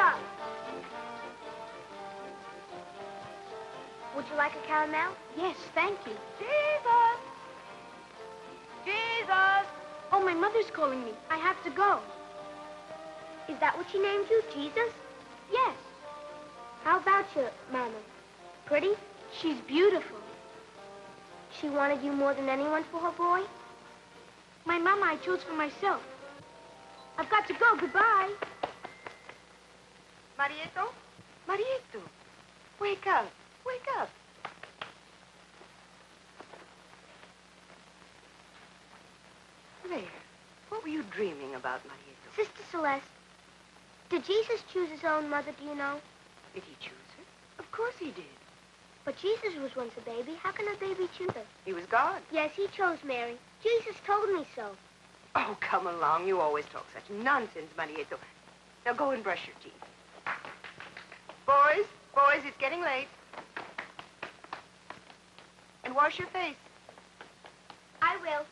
Stop. Would you like a caramel? Yes, thank you. Jesus! Jesus! Oh, my mother's calling me. I have to go. Is that what she named you, Jesus? Yes. How about your mama? Pretty? She's beautiful. She wanted you more than anyone for her boy? My mama I chose for myself. I've got to go. Goodbye. Marietto? Marietto, wake up. Wake up. There. What were you dreaming about, Marietto? Sister Celeste, did Jesus choose his own mother, do you know? Did he choose her? Of course he did. But Jesus was once a baby. How can a baby choose her? He was God. Yes, he chose Mary. Jesus told me so. Oh, come along. You always talk such nonsense, Marietto. Now go and brush your teeth. Boys, boys, it's getting late. And wash your face. I will.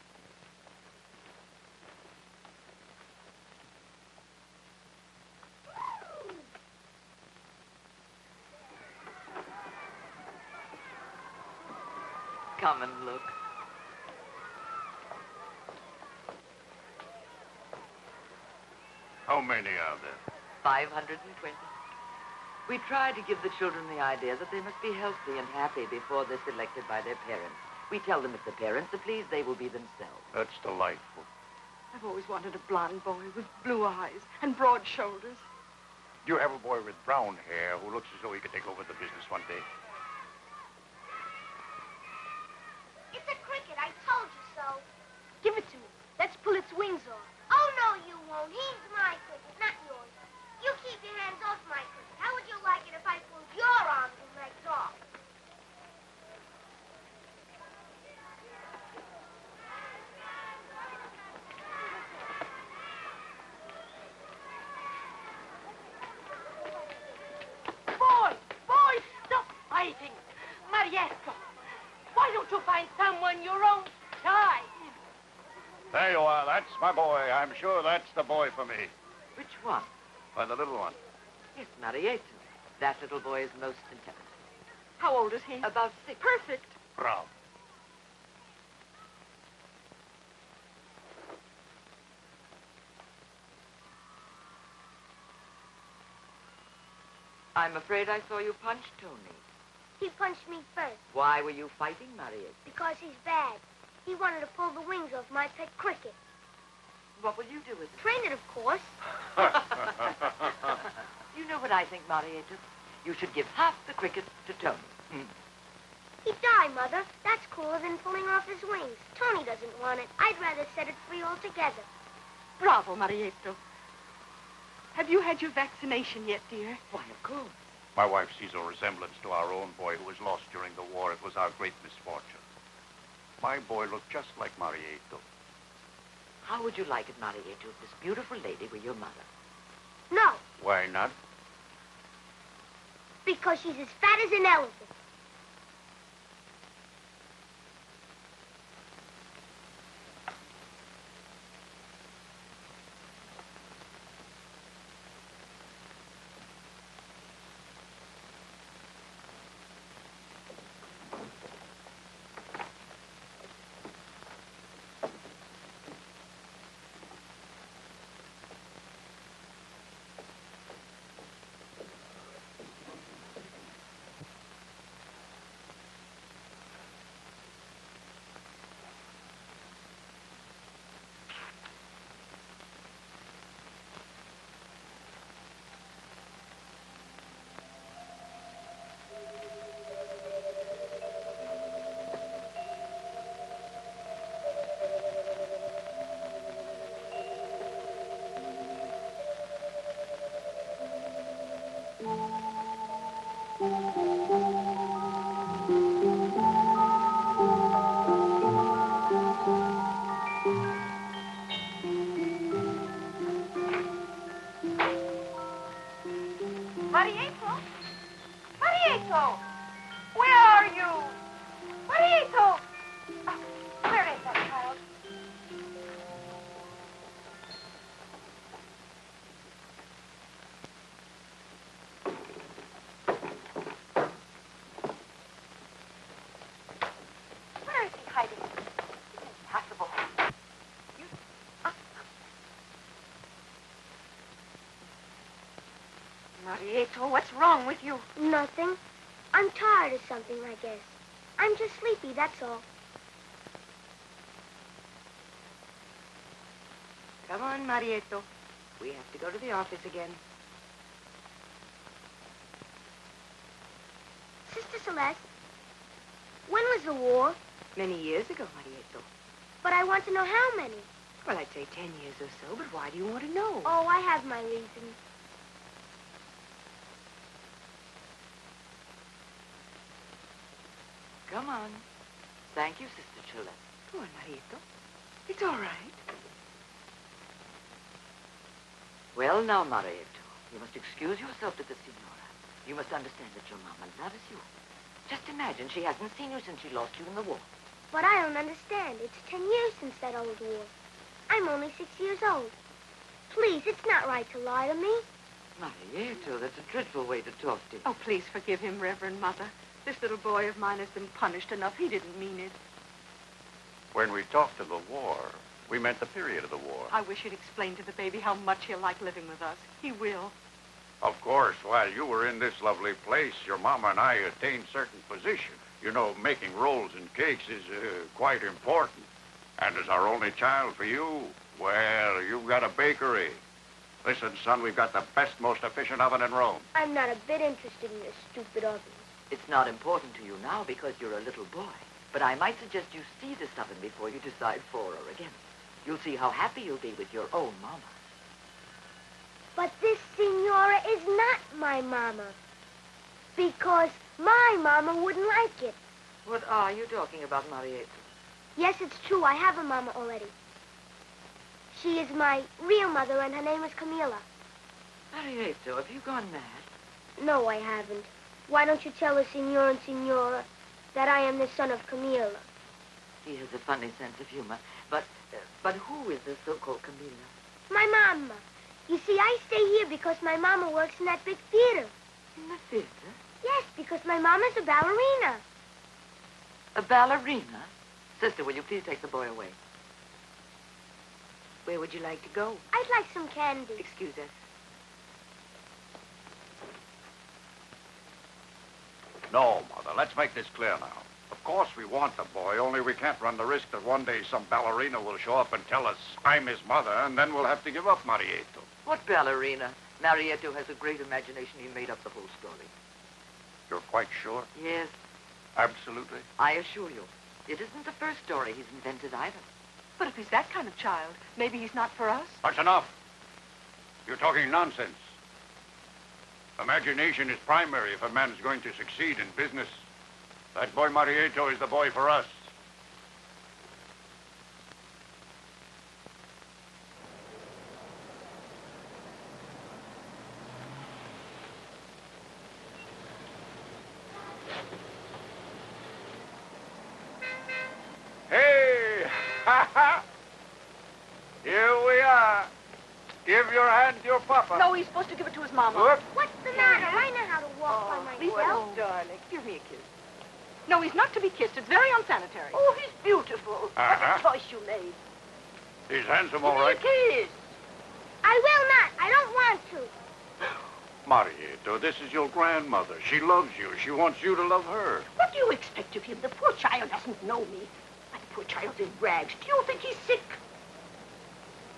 Come and look. How many are there? 520. We try to give the children the idea that they must be healthy and happy before they're selected by their parents. We tell them if the parents are pleased, they will be themselves. That's delightful. I've always wanted a blonde boy with blue eyes and broad shoulders. You have a boy with brown hair who looks as though he could take over the business one day. Give it to me. Let's pull its wings off. Oh, no, you won't. He's my cricket, not yours. You keep your hands off my cricket. How would you like it if I pulled your arms and legs off? Boys, boys, stop fighting. Marietto, why don't you find someone your own size? There you are. That's my boy. I'm sure that's the boy for me. Which one? Why, the little one. Yes, Marietto. That little boy is most intelligent. How old is he? About 6. Perfect. Bravo. I'm afraid I saw you punch Tony. He punched me first. Why were you fighting, Marietto? Because he's bad. He wanted to pull the wings off my pet cricket. What will you do with it? Train it, of course. You know what I think, Marietto? You should give half the cricket to Tony. He'd die, Mother. That's cooler than pulling off his wings. Tony doesn't want it. I'd rather set it free altogether. Bravo, Marietto. Have you had your vaccination yet, dear? Why, of course. My wife sees a resemblance to our own boy who was lost during the war. It was our great misfortune. My boy looked just like Marietto. How would you like it, Marietto, if this beautiful lady were your mother? No. Why not? Because she's as fat as an elephant. Marietto, what's wrong with you? Nothing. I'm tired of something, I guess. I'm just sleepy, that's all. Come on, Marietto. We have to go to the office again. Sister Celeste, when was the war? Many years ago, Marietto. But I want to know how many. Well, I'd say 10 years or so, but why do you want to know? Oh, I have my reasons. Come on. Thank you, Sister Celeste. Poor Marietto. It's all right. Well, now, Marietto, you must excuse yourself to the signora. You must understand that your mama loves you. Just imagine, she hasn't seen you since she lost you in the war. But I don't understand. It's 10 years since that old war. I'm only 6 years old. Please, it's not right to lie to me. Marietto, that's a dreadful way to talk to you. Oh, please forgive him, Reverend Mother. This little boy of mine has been punished enough. He didn't mean it. When we talked of the war, we meant the period of the war. I wish you'd explain to the baby how much he'll like living with us. He will. Of course, while you were in this lovely place, your mama and I attained certain position. You know, making rolls and cakes is quite important. And as our only child for you, well, you've got a bakery. Listen, son, we've got the best, most efficient oven in Rome. I'm not a bit interested in this stupid oven. It's not important to you now because you're a little boy. But I might suggest you see this oven before you decide for or against. You'll see how happy you'll be with your own mama. But this signora is not my mama, because my mama wouldn't like it. What are you talking about, Marietto? Yes, it's true. I have a mama already. She is my real mother, and her name is Camilla. Marietto, have you gone mad? No, I haven't. Why don't you tell the signor and signora that I am the son of Camilla? He has a funny sense of humor. But who is the so-called Camilla? My mama. You see, I stay here because my mama works in that big theater. In the theater? Yes, because my mama's a ballerina. A ballerina? Sister, will you please take the boy away? Where would you like to go? I'd like some candy. Excuse us. No, Mother, let's make this clear now. Of course we want the boy, only we can't run the risk that one day some ballerina will show up and tell us I'm his mother, and then we'll have to give up Marietto. What ballerina? Marietto has a great imagination. He made up the whole story. You're quite sure? Yes. Absolutely? I assure you, it isn't the first story he's invented either. But if he's that kind of child, maybe he's not for us. That's enough. You're talking nonsense. Imagination is primary if a man is going to succeed in business. That boy Marietto is the boy for us. Hey! Ha ha! Here we are. Give your hand to your papa. No, he's supposed to give it to his mama. Look. What's the matter? I know how to walk by myself. Oh, darling, give me a kiss. No, he's not to be kissed. It's very unsanitary. Oh, he's beautiful. What a choice you made. He's handsome, all right. Give me a kiss. I will not. I don't want to. Marietto, this is your grandmother. She loves you. She wants you to love her. What do you expect of him? The poor child doesn't know me. My poor child's in rags. Do you think he's sick?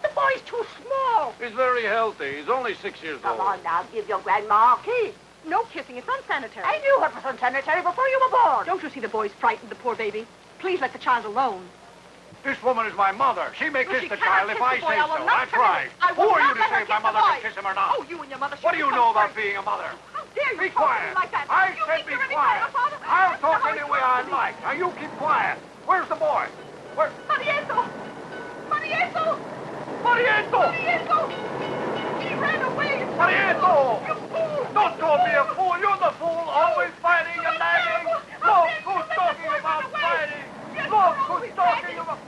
The boy's too small. He's very healthy. He's only 6 years old. Come on now. Give your grandma a kiss. No kissing. It's unsanitary. I knew it was unsanitary before you were born. Don't you see the boy's frightened, the poor baby? Please let the child alone. This woman is my mother. She may kiss the child if I say so. That's right. Who are you to say if my mother can kiss him or not? Oh, you and your mother. What do you know about being a mother? How dare you? Be quiet. I said be quiet. I'll talk any way I like. Now, you keep quiet. Where's the boy? Where? Marietto! Marietto! Marietto! Marietto! He ran away! Marietto! You fool! Don't call me a fool! You're the fool! Always fighting and nagging! Look who's talking about fighting! Look who's talking about...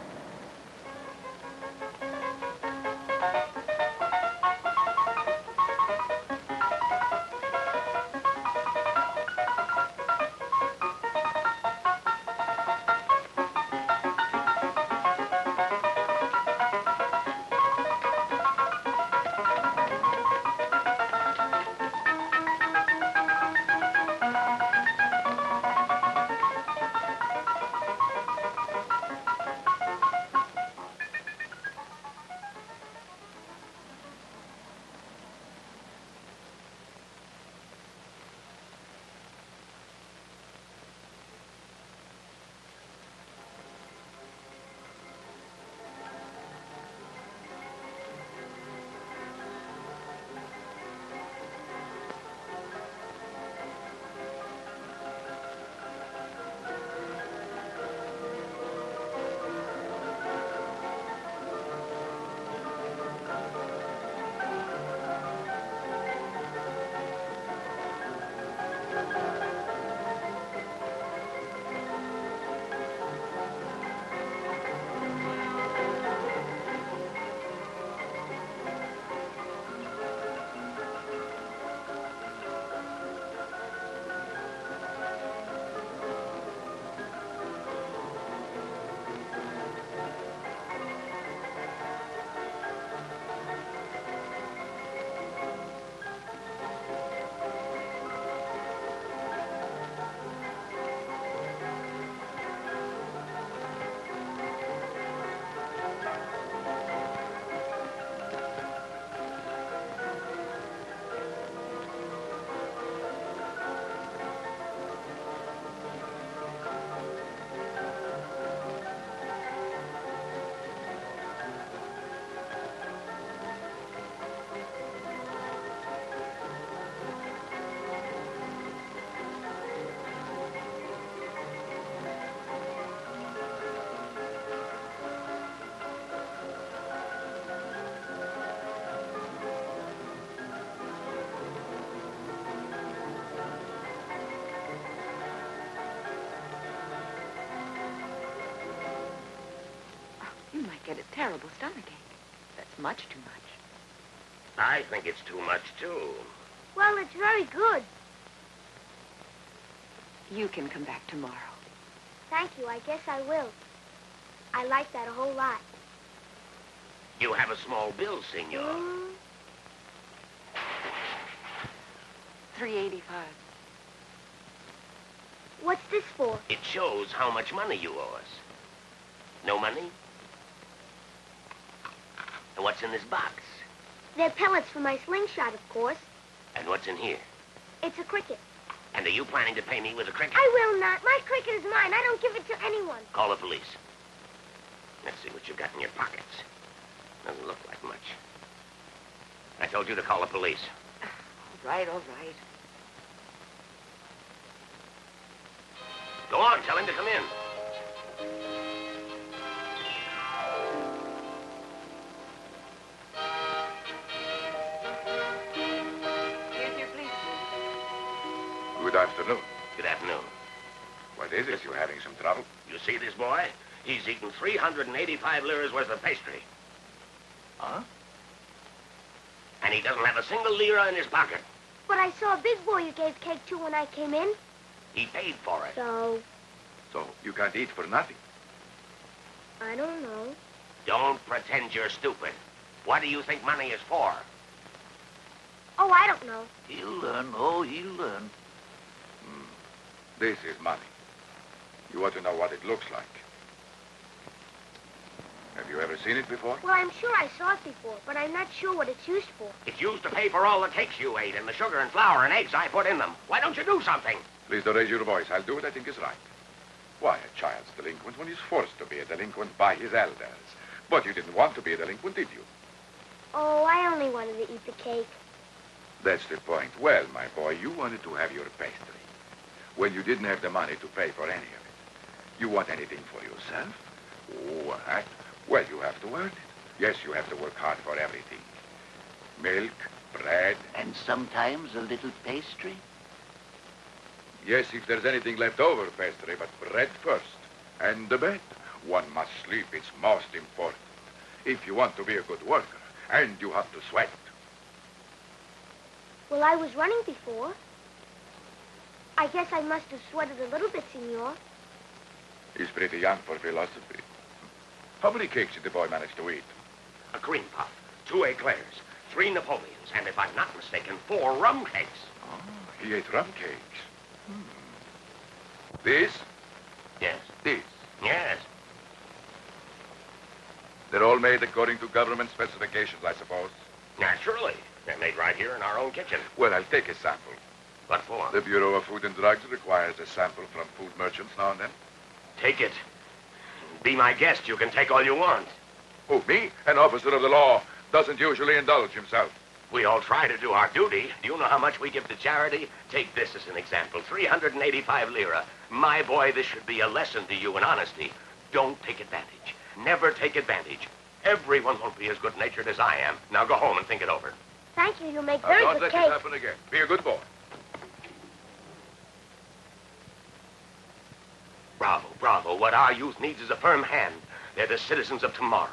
had a terrible stomachache. That's much too much. I think it's too much, too. Well, it's very good. You can come back tomorrow. Thank you. I guess I will. I like that a whole lot. You have a small bill, senor. 385. What's this for? It shows how much money you owe us. No money? And what's in this box? They're pellets for my slingshot, of course. And what's in here? It's a cricket. And are you planning to pay me with a cricket? I will not. My cricket is mine. I don't give it to anyone. Call the police. Let's see what you've got in your pockets. Doesn't look like much. I told you to call the police. All right, all right. Go on, tell him to come in. Here's your policeman. Good afternoon. Good afternoon. What is it? You having some trouble? You see this boy? He's eaten 385 liras worth of pastry. Huh? And he doesn't have a single lira in his pocket. But I saw a big boy you gave cake to when I came in. He paid for it. So you can't eat for nothing? I don't know. Don't pretend you're stupid. What do you think money is for? Oh, I don't know. He'll learn. Oh, he'll learn. This is money. You ought to know what it looks like. Have you ever seen it before? Well, I'm sure I saw it before, but I'm not sure what it's used for. It's used to pay for all the cakes you ate and the sugar and flour and eggs I put in them. Why don't you do something? Please don't raise your voice. I'll do what I think is right. Why, a child's delinquent when he's forced to be a delinquent by his elders. But you didn't want to be a delinquent, did you? Oh, I only wanted to eat the cake. That's the point. Well, my boy, you wanted to have your pastry when you didn't have the money to pay for any of it. You want anything for yourself? Oh, I... Well, you have to earn it. Yes, you have to work hard for everything. Milk, bread... And sometimes a little pastry? Yes, if there's anything left over, pastry, but bread first. And the bed. One must sleep. It's most important. If you want to be a good worker, and you have to sweat. Well, I was running before. I guess I must have sweated a little bit, senor. He's pretty young for philosophy. How many cakes did the boy manage to eat? A cream puff, 2 eclairs, 3 Napoleons, and if I'm not mistaken, 4 rum cakes. Oh, he ate rum cakes. This? Yes. This? Yes. They're all made according to government specifications, I suppose. Naturally. They're made right here in our own kitchen. Well, I'll take a sample. What for? The Bureau of Food and Drugs requires a sample from food merchants now and then. Take it. Be my guest. You can take all you want. Who, me? An officer of the law doesn't usually indulge himself. We all try to do our duty. Do you know how much we give to charity? Take this as an example. 385 lira. My boy, this should be a lesson to you in honesty. Don't take advantage. Never take advantage. Everyone won't be as good-natured as I am. Now go home and think it over. Thank you. You make very good cake. Don't let it happen again. Be a good boy. Bravo, bravo. What our youth needs is a firm hand. They're the citizens of tomorrow.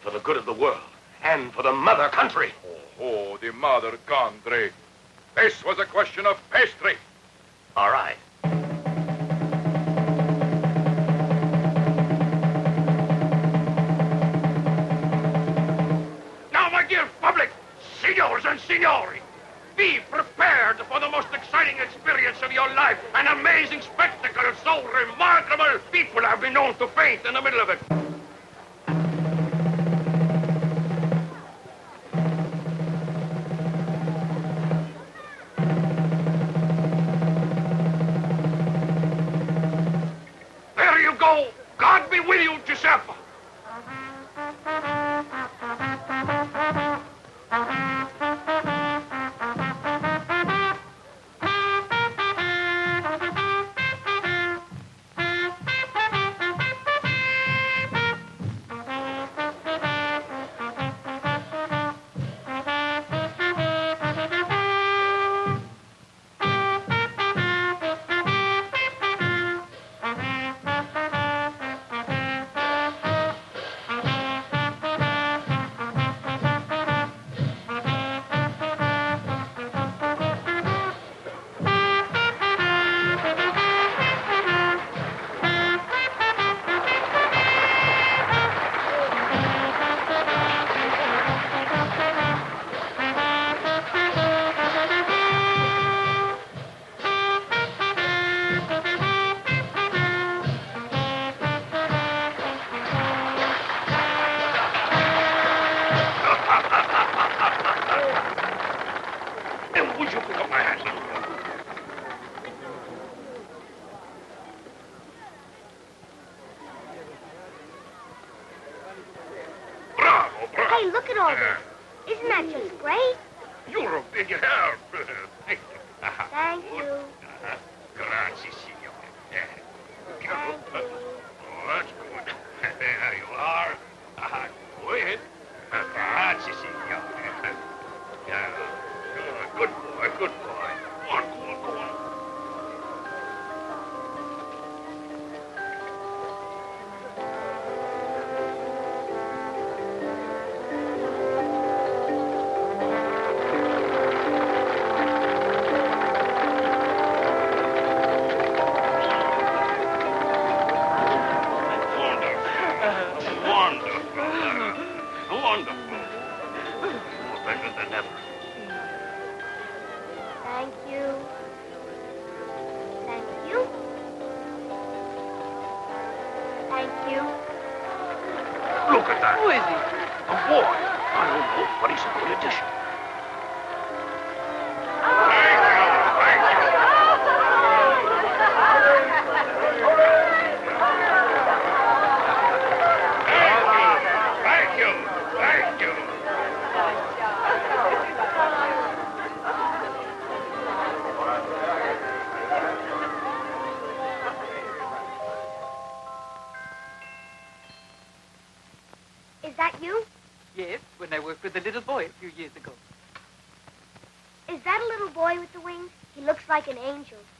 For the good of the world and for the mother country. Oh, the mother country. This was a question of pastry. All right. Now, my dear public, signors and signori, be prepared for the most exciting experience of your life, an amazing spectacle so remarkable, people have been known to faint in the middle of it. There you go. God be with you, Giuseppe. all this. Isn't that just great? You're a big help. Thank you. Grazie, signore. Thank you. Oh, that's good. There you are. Go ahead. Grazie, signore. Good boy, good boy. Go on, go on, go on.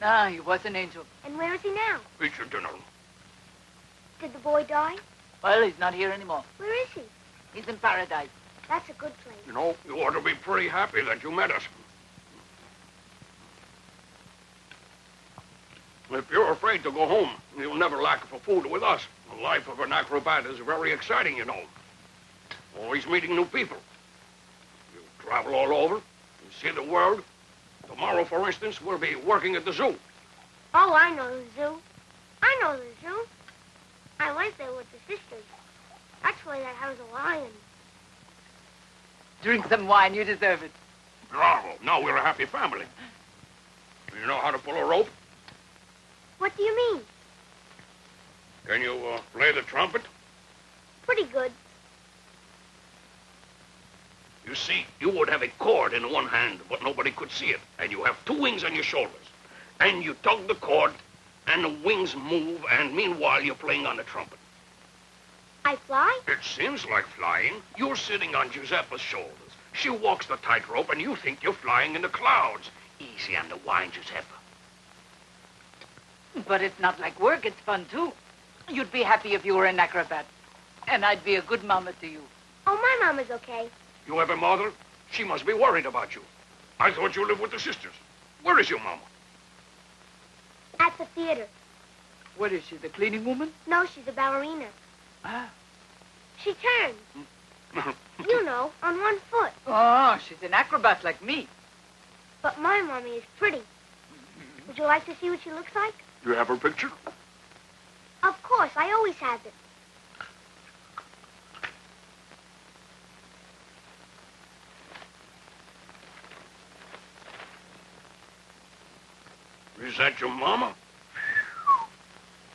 Ah, he was an angel. And where is he now? He should know. Did the boy die? Well, he's not here anymore. Where is he? He's in paradise. That's a good place. You know, you ought to be pretty happy that you met us. If you're afraid to go home, you'll never lack for food with us. The life of an acrobat is very exciting, you know. Always meeting new people. You travel all over, you see the world. Tomorrow, for instance, we'll be working at the zoo. Oh, I know the zoo. I know the zoo. I went there with the sisters. That's why that has a lion. Drink some wine. You deserve it. Bravo. Now we're a happy family. Do you know how to pull a rope? What do you mean? Can you play the trumpet? Pretty good. You see, you would have a cord in one hand, but nobody could see it. And you have 2 wings on your shoulders. And you tug the cord, and the wings move, and meanwhile, you're playing on the trumpet. I fly? It seems like flying. You're sitting on Giuseppe's shoulders. She walks the tightrope, and you think you're flying in the clouds. Easy on the wine, Giuseppe. But it's not like work. It's fun, too. You'd be happy if you were an acrobat. And I'd be a good mama to you. Oh, my mama's okay. You have a mother? She must be worried about you. I thought you lived with the sisters. Where is your mama? At the theater. What is she, the cleaning woman? No, she's a ballerina. Ah. She turns. You know, on 1 foot. Oh, she's an acrobat like me. But my mommy is pretty. Would you like to see what she looks like? You have her picture? Of course, I always have it. Is that your mama?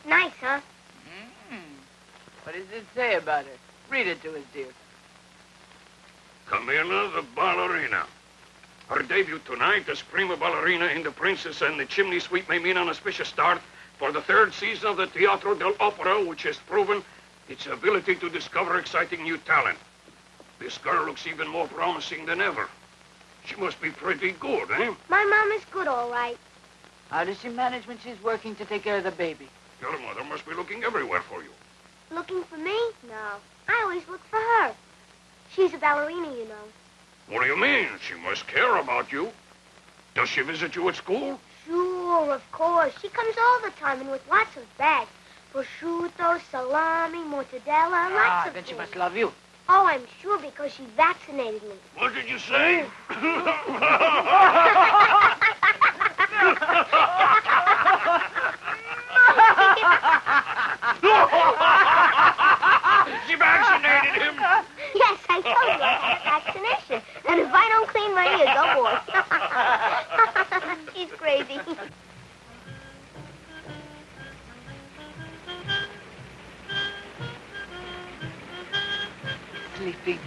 Nice, huh? Mm. What does it say about her? Read it to us, dear. Camilla the ballerina. Her debut tonight as prima ballerina in The Princess and the Chimney Sweep may mean an auspicious start for the 3rd season of the Teatro dell' Opera, which has proven its ability to discover exciting new talent. This girl looks even more promising than ever. She must be pretty good, eh? My mom is good, all right. How does she manage when she's working to take care of the baby? Your mother must be looking everywhere for you. Looking for me? No. I always look for her. She's a ballerina, you know. What do you mean? She must care about you. Does she visit you at school? Sure, of course. She comes all the time and with lots of bags. Prosciutto, salami, mortadella, lots of things. Then she must love you. Oh, I'm sure because she vaccinated me. What did you say? She vaccinated him. Yes, I told you I had a vaccination. And if I don't clean my ears, oh boy. She's crazy. Sleeping.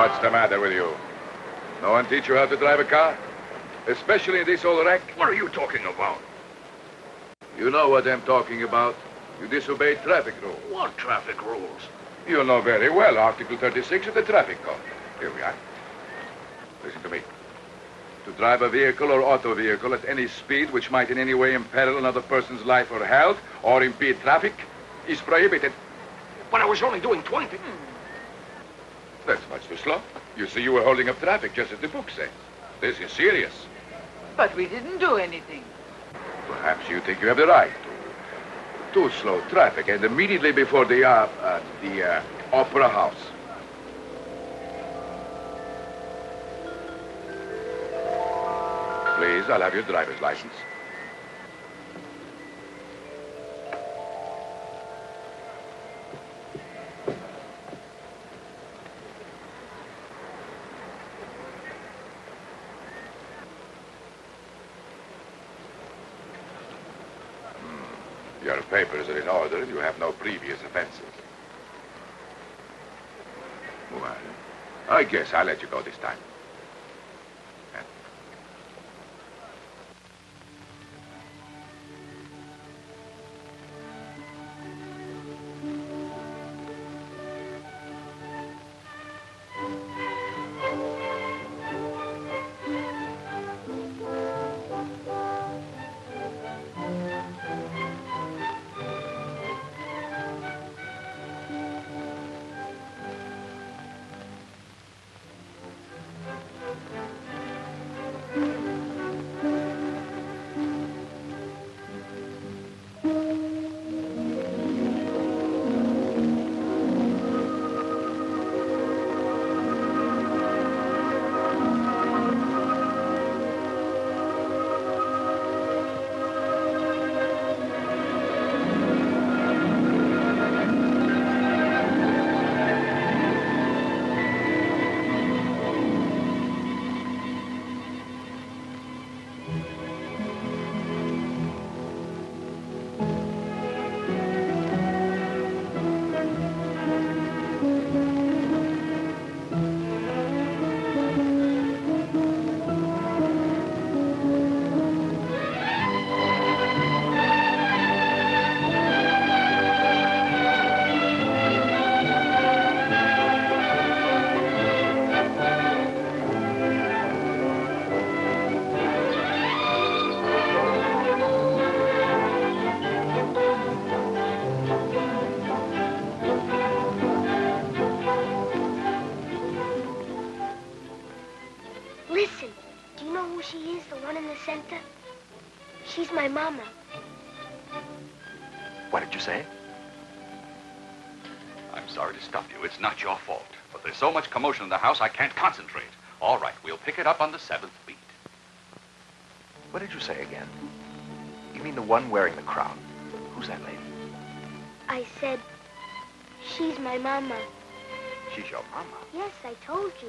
What's the matter with you? No one teach you how to drive a car? Especially in this old wreck? What are you talking about? You know what I'm talking about. You disobeyed traffic rules. What traffic rules? You know very well, Article 36 of the Traffic Code. Here we are. Listen to me. To drive a vehicle or auto vehicle at any speed which might in any way imperil another person's life or health or impede traffic is prohibited. But I was only doing 20. That's much too slow. You see, you were holding up traffic just as the book says. This is serious. But we didn't do anything. Perhaps you think you have the right to slow traffic and immediately before the opera house. Please, I'll have your driver's license. Your papers are in order and you have no previous offenses. Well, I guess I'll let you go this time. She's my mama. What did you say? I'm sorry to stop you. It's not your fault. But there's so much commotion in the house, I can't concentrate. All right, we'll pick it up on the seventh beat. What did you say again? You mean the one wearing the crown? Who's that lady? I said, she's my mama. She's your mama? Yes, I told you.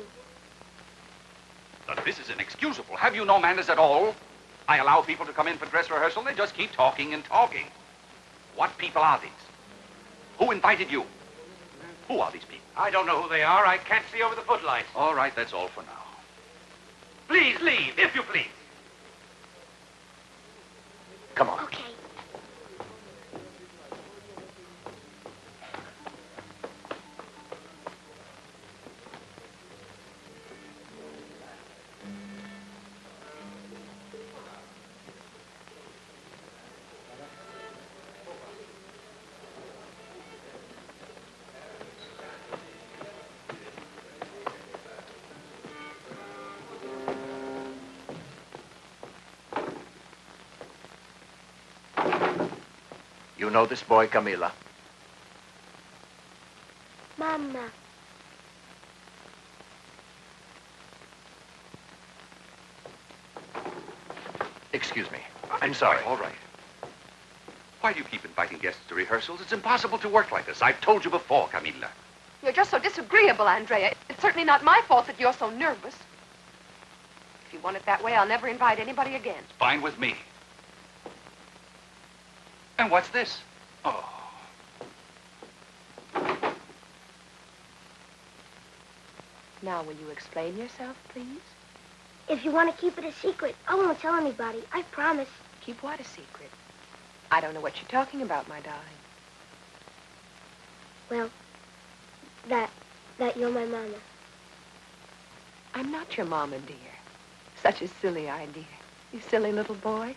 But this is inexcusable. Have you no manners at all? I allow people to come in for dress rehearsal, and they just keep talking and talking. What people are these? Who invited you? Who are these people? I don't know who they are. I can't see over the footlights. All right, that's all for now. Please leave, if you please. Come on. Okay. You know this boy, Camilla? Mama. Excuse me. I'm sorry. All right. Why do you keep inviting guests to rehearsals? It's impossible to work like this. I've told you before, Camilla. You're just so disagreeable, Andrea. It's certainly not my fault that you're so nervous. If you want it that way, I'll never invite anybody again. Fine with me. And what's this? Oh. Now, will you explain yourself, please? If you want to keep it a secret, I won't tell anybody. I promise. Keep what a secret? I don't know what you're talking about, my darling. Well, that you're my mama. I'm not your mama, dear. Such a silly idea. You silly little boy.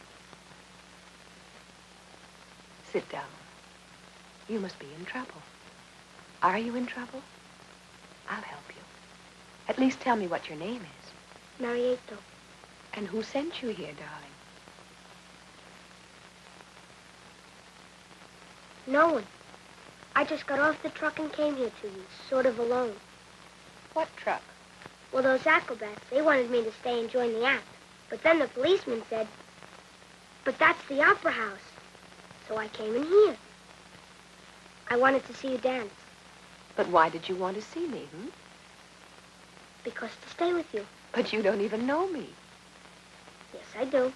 Sit down. You must be in trouble. Are you in trouble? I'll help you. At least tell me what your name is. Marietto. And who sent you here, darling? No one. I just got off the truck and came here to you, sort of alone. What truck? Well, those acrobats, they wanted me to stay and join the act. But then the policeman said, but that's the opera house. So I came in here. I wanted to see you dance. But why did you want to see me, Because to stay with you. But you don't even know me. Yes, I do.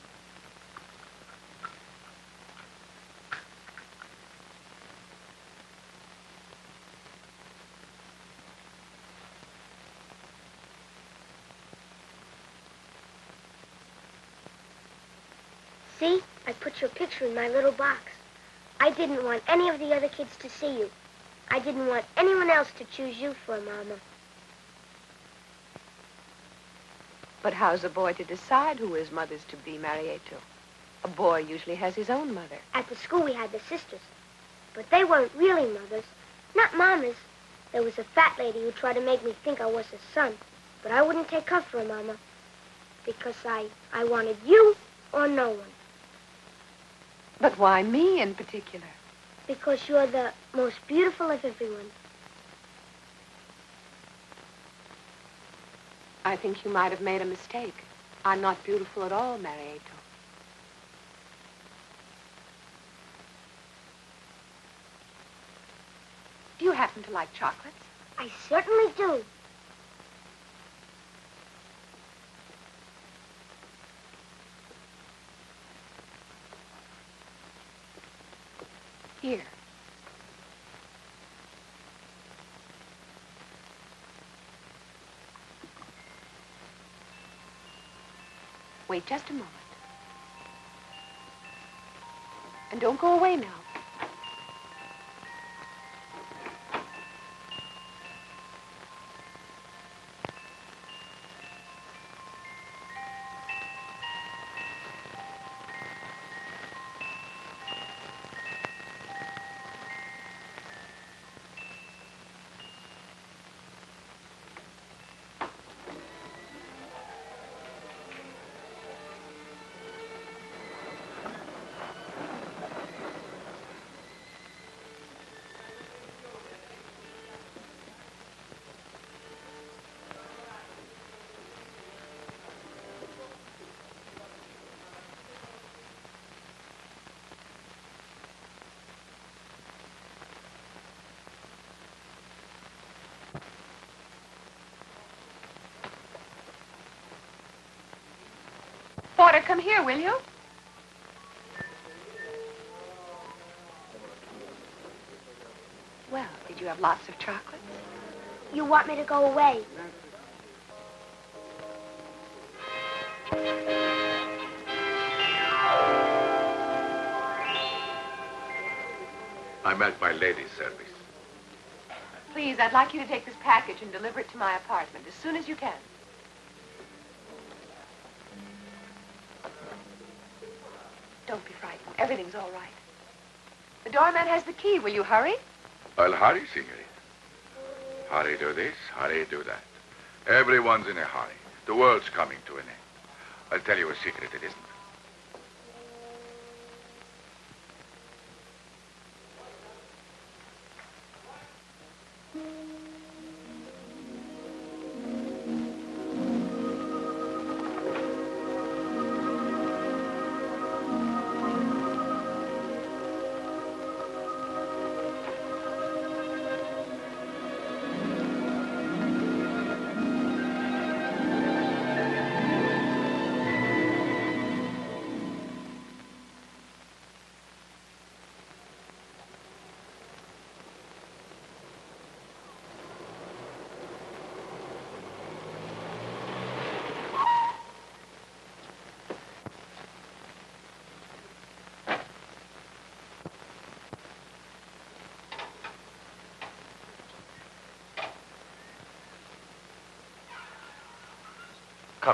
See? I put your picture in my little box. I didn't want any of the other kids to see you. I didn't want anyone else to choose you for a mama. But how's a boy to decide who his mother's to be, Marietto? A boy usually has his own mother. At the school we had the sisters, but they weren't really mothers, not mamas. There was a fat lady who tried to make me think I was her son, but I wouldn't take her for a mama because I wanted you or no one. But why me in particular? Because you're the most beautiful of everyone. I think you might have made a mistake. I'm not beautiful at all, Marietto. Do you happen to like chocolates? I certainly do. Here. Wait just a moment. And don't go away now. Porter, come here, will you? Well, did you have lots of chocolates? You want me to go away? I'm at my lady's service. Please, I'd like you to take this package and deliver it to my apartment as soon as you can. Don't be frightened. Everything's all right. The doorman has the key. Will you hurry? I'll hurry, signorita. Hurry do this, hurry do that. Everyone's in a hurry. The world's coming to an end. I'll tell you a secret, it isn't.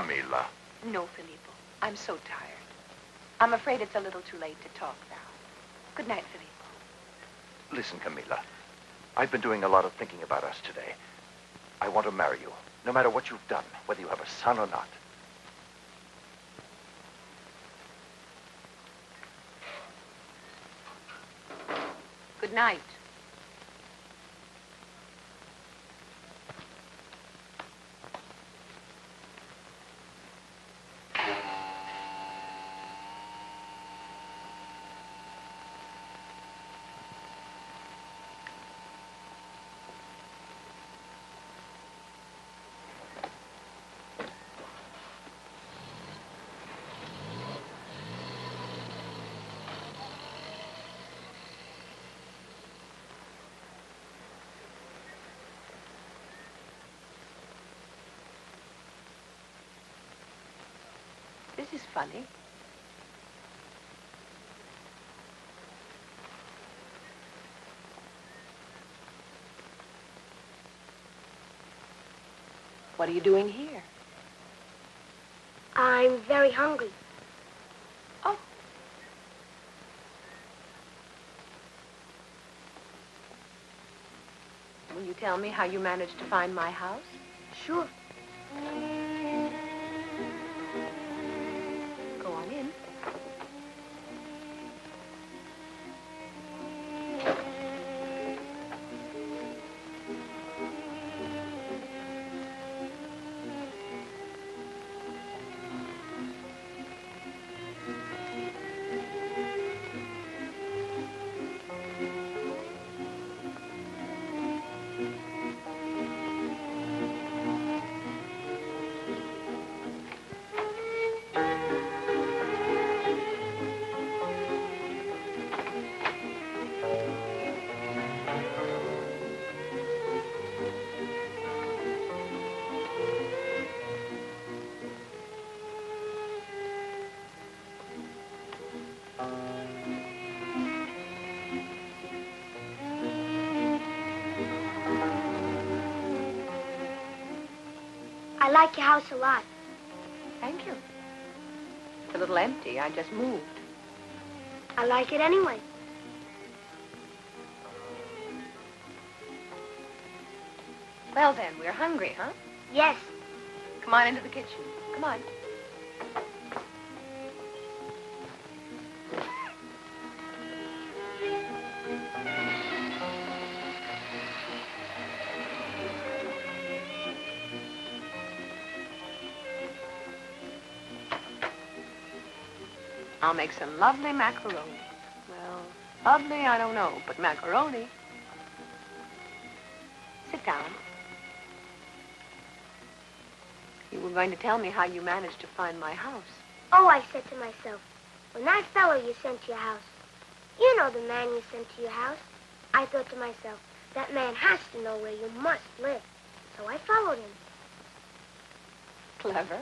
Camilla? No, Filippo. I'm so tired. I'm afraid it's a little too late to talk now. Good night, Filippo. Listen, Camilla. I've been doing a lot of thinking about us today. I want to marry you, no matter what you've done, whether you have a son or not. Good night. This is funny. What are you doing here? I'm very hungry. Oh. Will you tell me how you managed to find my house? Sure. I like your house a lot. Thank you. It's a little empty. I just moved. I like it anyway. Well then, we're hungry, huh? Yes. Come on into the kitchen. Come on. I'll make some lovely macaroni. Well, lovely, I don't know, but macaroni. Sit down. You were going to tell me how you managed to find my house. Oh, I said to myself, when that fellow you sent to your house, you know the man you sent to your house. I thought to myself, that man has to know where you must live. So I followed him. Clever.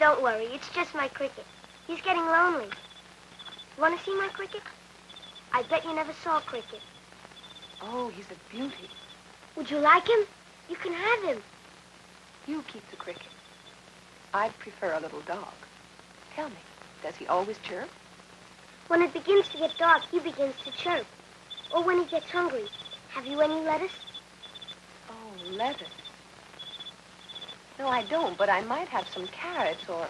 Don't worry, it's just my cricket. He's getting lonely. You want to see my cricket? I bet you never saw cricket. Oh, he's a beauty. Would you like him? You can have him. You keep the cricket. I'd prefer a little dog. Tell me, does he always chirp? When it begins to get dark, he begins to chirp. Or when he gets hungry. Have you any lettuce? Oh, lettuce. No, I don't, but I might have some carrots or...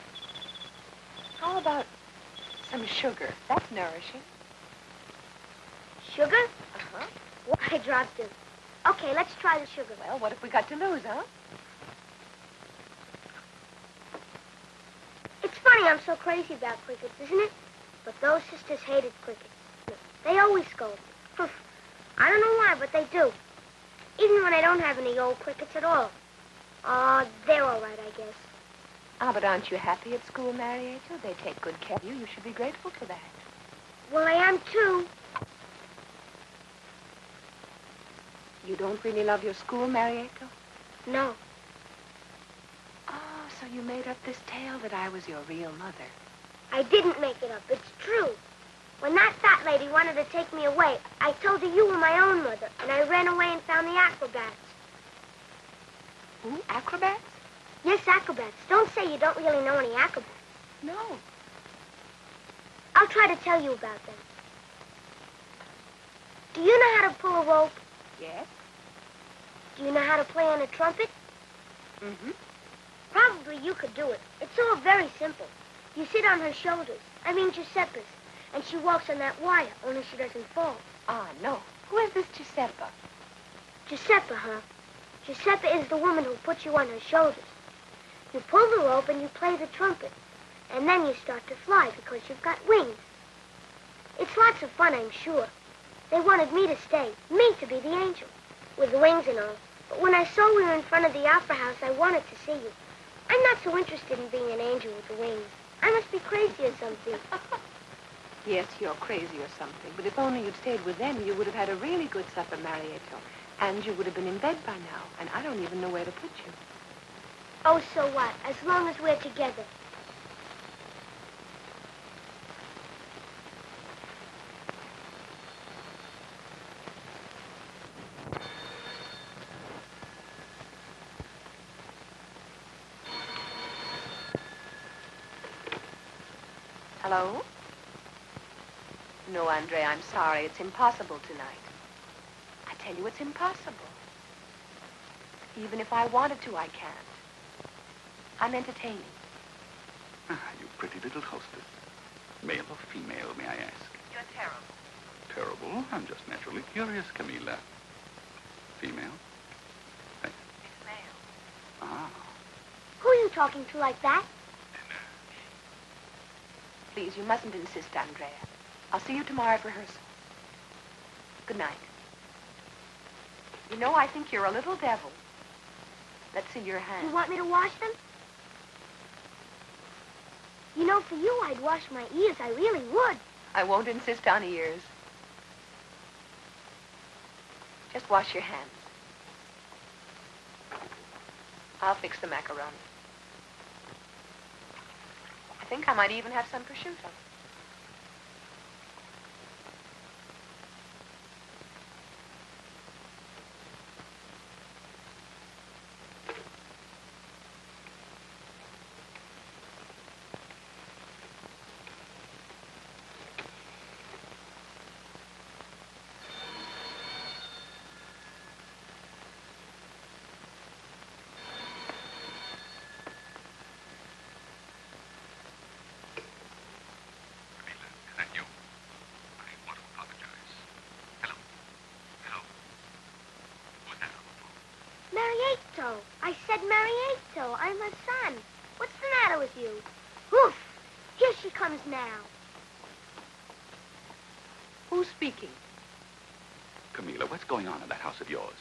How about some sugar? That's nourishing. Sugar? Uh-huh. Well, I dropped it. Okay, let's try the sugar. Well, what have we got to lose, huh? It's funny I'm so crazy about crickets, isn't it? But those sisters hated crickets. They always scold me. I don't know why, but they do. Even when I don't have any old crickets at all. Oh, they're all right, I guess. Ah, but aren't you happy at school, Marietto? They take good care of you. You should be grateful for that. Well, I am, too. You don't really love your school, Marietto? No. Oh, so you made up this tale that I was your real mother. I didn't make it up. It's true. When that fat lady wanted to take me away, I told her you were my own mother, and I ran away and found the acrobats. Ooh, acrobats? Yes, acrobats. Don't say you don't really know any acrobats. No. I'll try to tell you about them. Do you know how to pull a rope? Yes. Do you know how to play on a trumpet? Mm-hmm. Probably you could do it. It's all very simple. You sit on her shoulders, I mean Giuseppe's, and she walks on that wire, only she doesn't fall. Ah, no. Who is this Giuseppe? Giuseppe, huh? Giuseppe is the woman who puts you on her shoulders. You pull the rope and you play the trumpet, and then you start to fly because you've got wings. It's lots of fun, I'm sure. They wanted me to stay, me to be the angel, with wings and all. But when I saw we were in front of the opera house, I wanted to see you. I'm not so interested in being an angel with wings. I must be crazy or something. Yes, you're crazy or something. But if only you'd stayed with them, you would have had a really good supper, Marietto. And you would have been in bed by now. And I don't even know where to put you. Oh, so what? As long as we're together. Hello? No, Andrea, I'm sorry. It's impossible tonight. I tell you, it's impossible. Even if I wanted to, I can't. I'm entertaining. Ah, you pretty little hostess. Male or female, may I ask? You're terrible. Terrible? I'm just naturally curious, Camilla. Female? Thanks. It's male. Ah. Who are you talking to like that? Please, you mustn't insist, Andrea. I'll see you tomorrow at rehearsal. Good night. You know, I think you're a little devil. Let's see your hands. You want me to wash them? You know, for you, I'd wash my ears. I really would. I won't insist on ears. Just wash your hands. I'll fix the macaroni. I think I might even have some prosciutto. I said Marietto. I'm her son. What's the matter with you? Oof! Here she comes now. Who's speaking? Camilla, what's going on in that house of yours?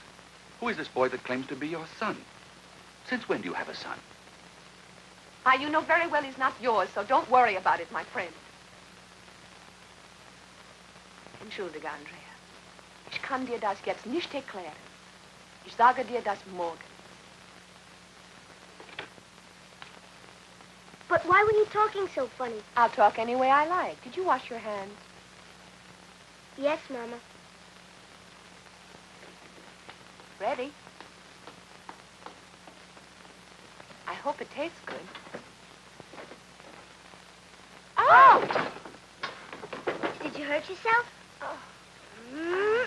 Who is this boy that claims to be your son? Since when do you have a son? Ah, you know very well he's not yours, so don't worry about it, my friend. Entschuldige, Andrea. Ich kann dir das jetzt nicht erklären. Ich sage dir das morgen. But why were you talking so funny? I'll talk any way I like. Did you wash your hands? Yes, Mama. Ready? I hope it tastes good. Oh! Did you hurt yourself? Oh. Mm.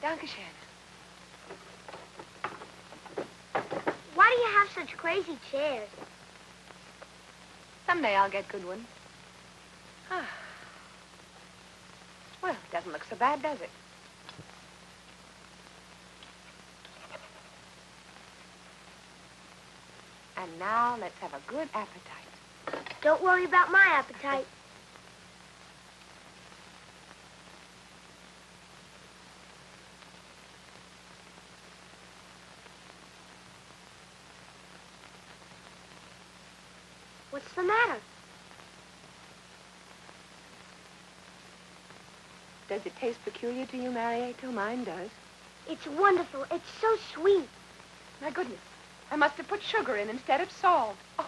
Dankeschön. Why do you have such crazy chairs? Someday I'll get good ones. Ah. Well, it doesn't look so bad, does it? And now let's have a good appetite. Don't worry about my appetite. What's the matter? Does it taste peculiar to you, Marietto? Mine does. It's wonderful. It's so sweet. My goodness. I must have put sugar in instead of salt. Oh.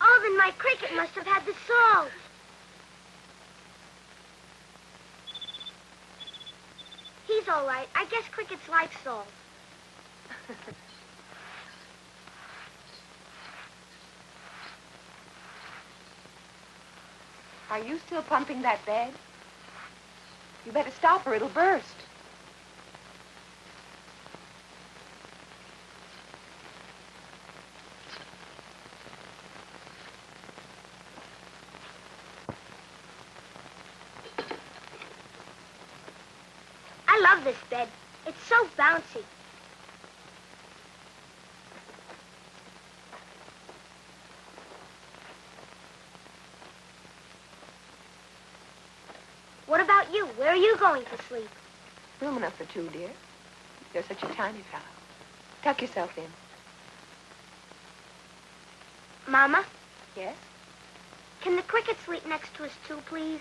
Oh, then my cricket must have had the salt. He's all right. I guess cricket's like salt. Are you still pumping that bed? You better stop or it'll burst. I love this bed. It's so bouncy. What about you? Where are you going to sleep? Room enough for two, dear. You're such a tiny fellow. Tuck yourself in. Mama? Yes? Can the cricket sleep next to us, too, please?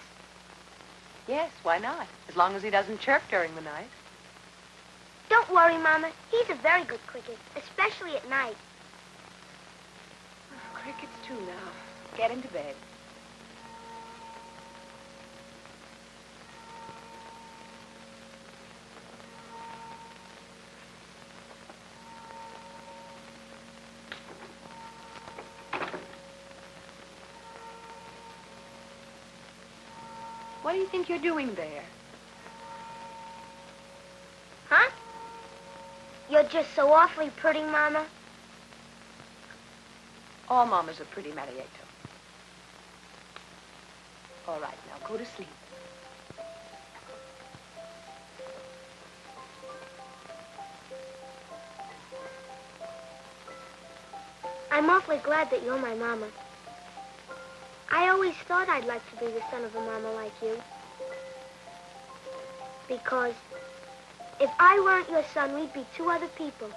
Yes, why not? As long as he doesn't chirp during the night. Don't worry, Mama. He's a very good cricket, especially at night. Oh, cricket's too loud. Get into bed. What do you think you're doing there? Huh? You're just so awfully pretty, Mama. All mamas are pretty, Marietto. All right, now go to sleep. I'm awfully glad that you're my mama. I always thought I'd like to be the son of a mama like you. Because if I weren't your son, we'd be two other people.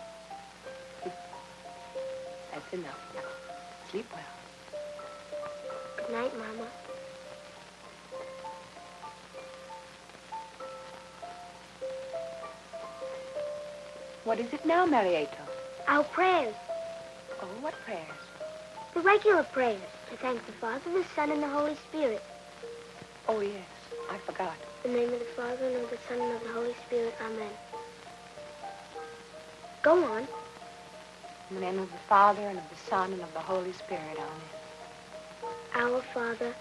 That's enough now. Sleep well. Good night, Mama. What is it now, Marietto? Our prayers. Oh, what prayers? The regular prayers. To thank the Father, the Son, and the Holy Spirit. Oh, yes. I forgot. In the name of the Father, and of the Son, and of the Holy Spirit. Amen. Go on. In the name of the Father, and of the Son, and of the Holy Spirit. Amen. Our Father.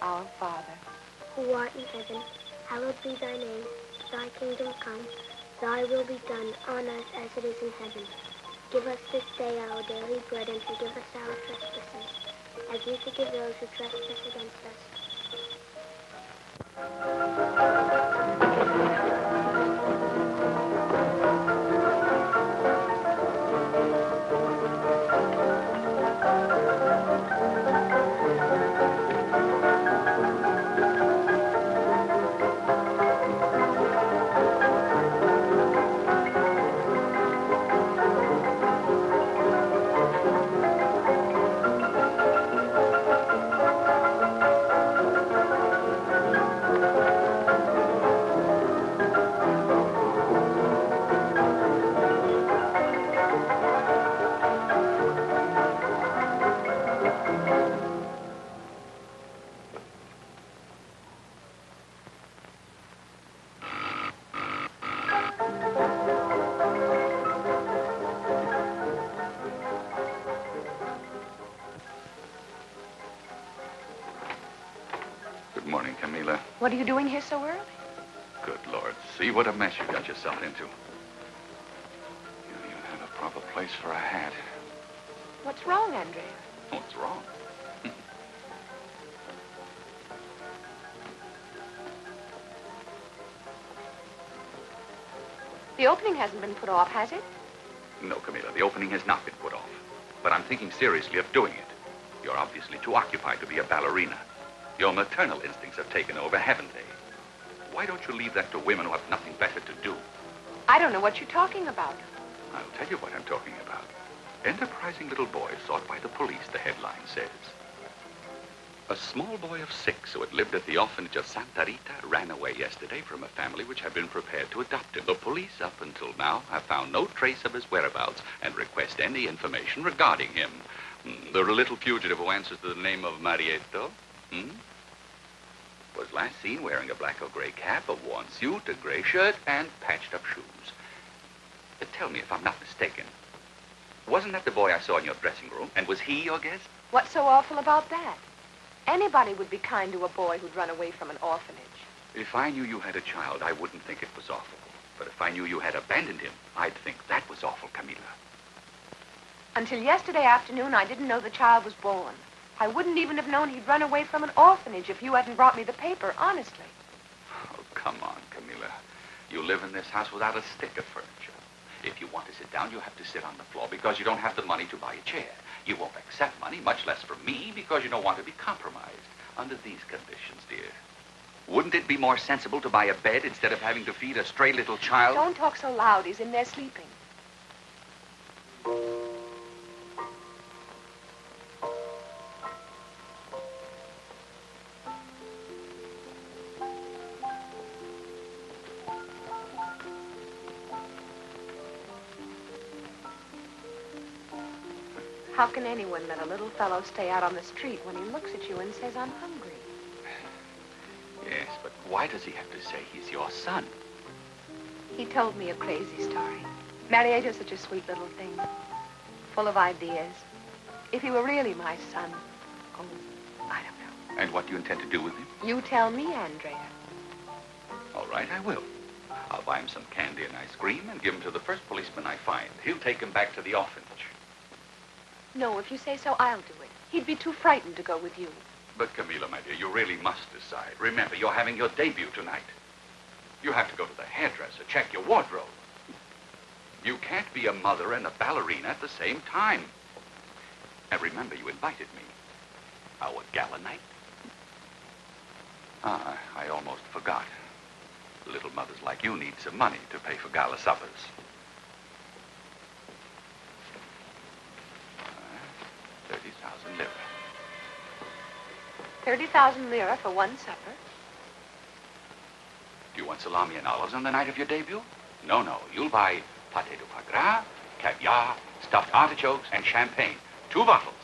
Our Father. Who art in heaven, hallowed be thy name. Thy kingdom come. Thy will be done on earth as it is in heaven. Give us this day our daily bread, and forgive us our trespasses, as we forgive those who trespass against us. Morning, Camilla. What are you doing here so early? Good Lord, see what a mess you got yourself into. You don't even have a proper place for a hat. What's wrong, Andrea? What's wrong? The opening hasn't been put off, has it? No, Camilla, the opening has not been put off. But I'm thinking seriously of doing it. You're obviously too occupied to be a ballerina. Your maternal instincts have taken over, haven't they? Why don't you leave that to women who have nothing better to do? I don't know what you're talking about. I'll tell you what I'm talking about. Enterprising little boy sought by the police, the headline says. A small boy of 6 who had lived at the orphanage of Santa Rita ran away yesterday from a family which had been prepared to adopt him. The police, up until now, have found no trace of his whereabouts and request any information regarding him. The little fugitive who answers to the name of Marietto. was last seen wearing a black or gray cap, a worn suit, a gray shirt, and patched-up shoes. Tell me if I'm not mistaken. Wasn't that the boy I saw in your dressing room, and was he your guest? What's so awful about that? Anybody would be kind to a boy who'd run away from an orphanage. If I knew you had a child, I wouldn't think it was awful. But if I knew you had abandoned him, I'd think that was awful, Camilla. Until yesterday afternoon, I didn't know the child was born. I wouldn't even have known he'd run away from an orphanage if you hadn't brought me the paper, honestly. Oh, come on, Camilla. You live in this house without a stick of furniture. If you want to sit down, you have to sit on the floor because you don't have the money to buy a chair. You won't accept money, much less from me, because you don't want to be compromised. Under these conditions, dear, wouldn't it be more sensible to buy a bed instead of having to feed a stray little child? Don't talk so loud. He's in there sleeping. How can anyone let a little fellow stay out on the street when he looks at you and says, I'm hungry? Yes, but why does he have to say he's your son? He told me a crazy story. Marietto's such a sweet little thing, full of ideas. If he were really my son, oh, I don't know. And what do you intend to do with him? You tell me, Andrea. All right, I will. I'll buy him some candy and ice cream and give him to the first policeman I find. He'll take him back to the orphanage. No, if you say so, I'll do it. He'd be too frightened to go with you. But, Camilla, my dear, you really must decide. Remember, you're having your debut tonight. You have to go to the hairdresser, check your wardrobe. You can't be a mother and a ballerina at the same time. And remember, you invited me. Our gala night. Ah, I almost forgot. Little mothers like you need some money to pay for gala suppers. £30,000. 30,000 lira for one supper? Do you want salami and olives on the night of your debut? No, no. You'll buy pâté de foie gras, caviar, stuffed artichokes, and champagne. 2 bottles.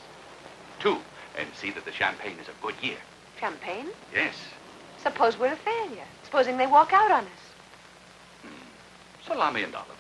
2. And see that the champagne is a good year. Champagne? Yes. Suppose we're a failure. Supposing they walk out on us. Salami and olives.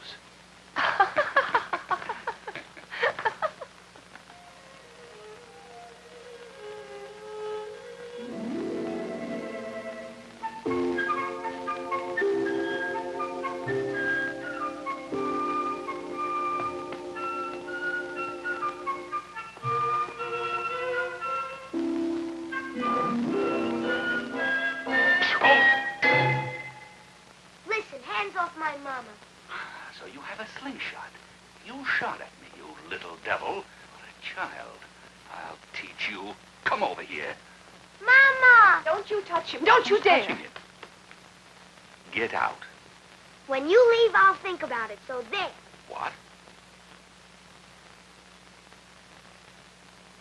So there. What?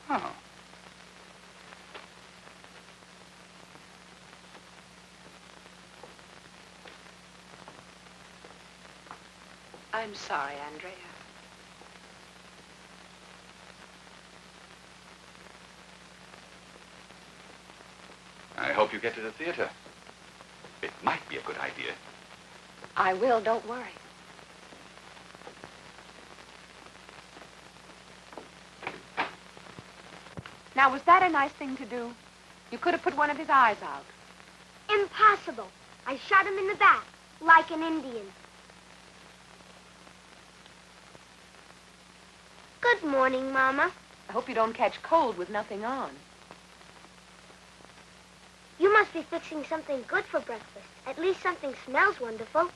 Oh. I'm sorry, Andrea. I hope you get to the theater. It might be a good idea. I will, don't worry. Now, was that a nice thing to do? You could have put one of his eyes out. Impossible. I shot him in the back, like an Indian. Good morning, Mama. I hope you don't catch cold with nothing on. You must be fixing something good for breakfast. At least something smells wonderful.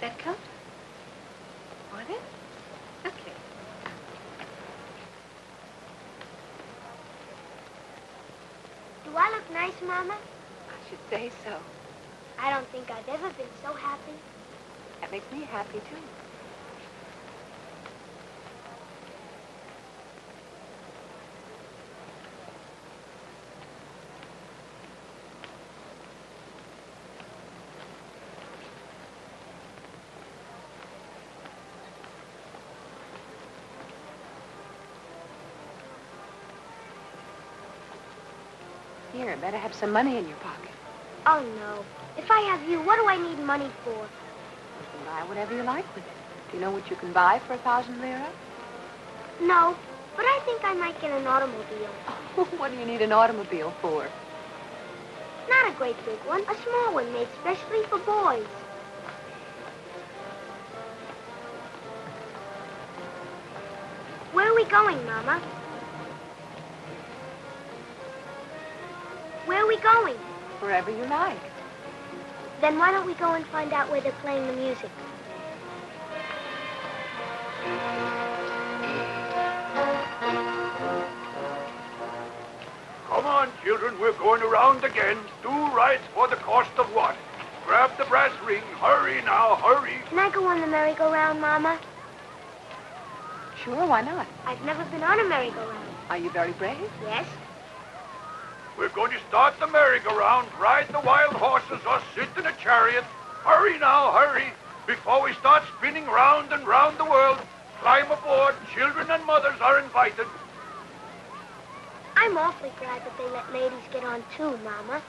That coat? Want it? Okay. Do I look nice, Mama? I should say so. I don't think I've ever been so happy. That makes me happy, too. Here, better have some money in your pocket. Oh, no. If I have you, what do I need money for? You can buy whatever you like with it. Do you know what you can buy for 1,000 lire? No, but I think I might get an automobile. Oh, what do you need an automobile for? Not a great big one. A small one made specially for boys. Where are we going, Mama? Where are we going? Wherever you like. Then why don't we go and find out where they're playing the music? Come on, children, we're going around again. 2 rides for the cost of one. Grab the brass ring. Hurry now, hurry. Can I go on the merry-go-round, Mama? Sure, why not? I've never been on a merry-go-round. Are you very brave? Yes. We're going to start the merry-go-round, ride the wild horses, or sit in a chariot. Hurry now, hurry, before we start spinning round and round the world. Climb aboard. Children and mothers are invited. I'm awfully glad that they let ladies get on too, Mama.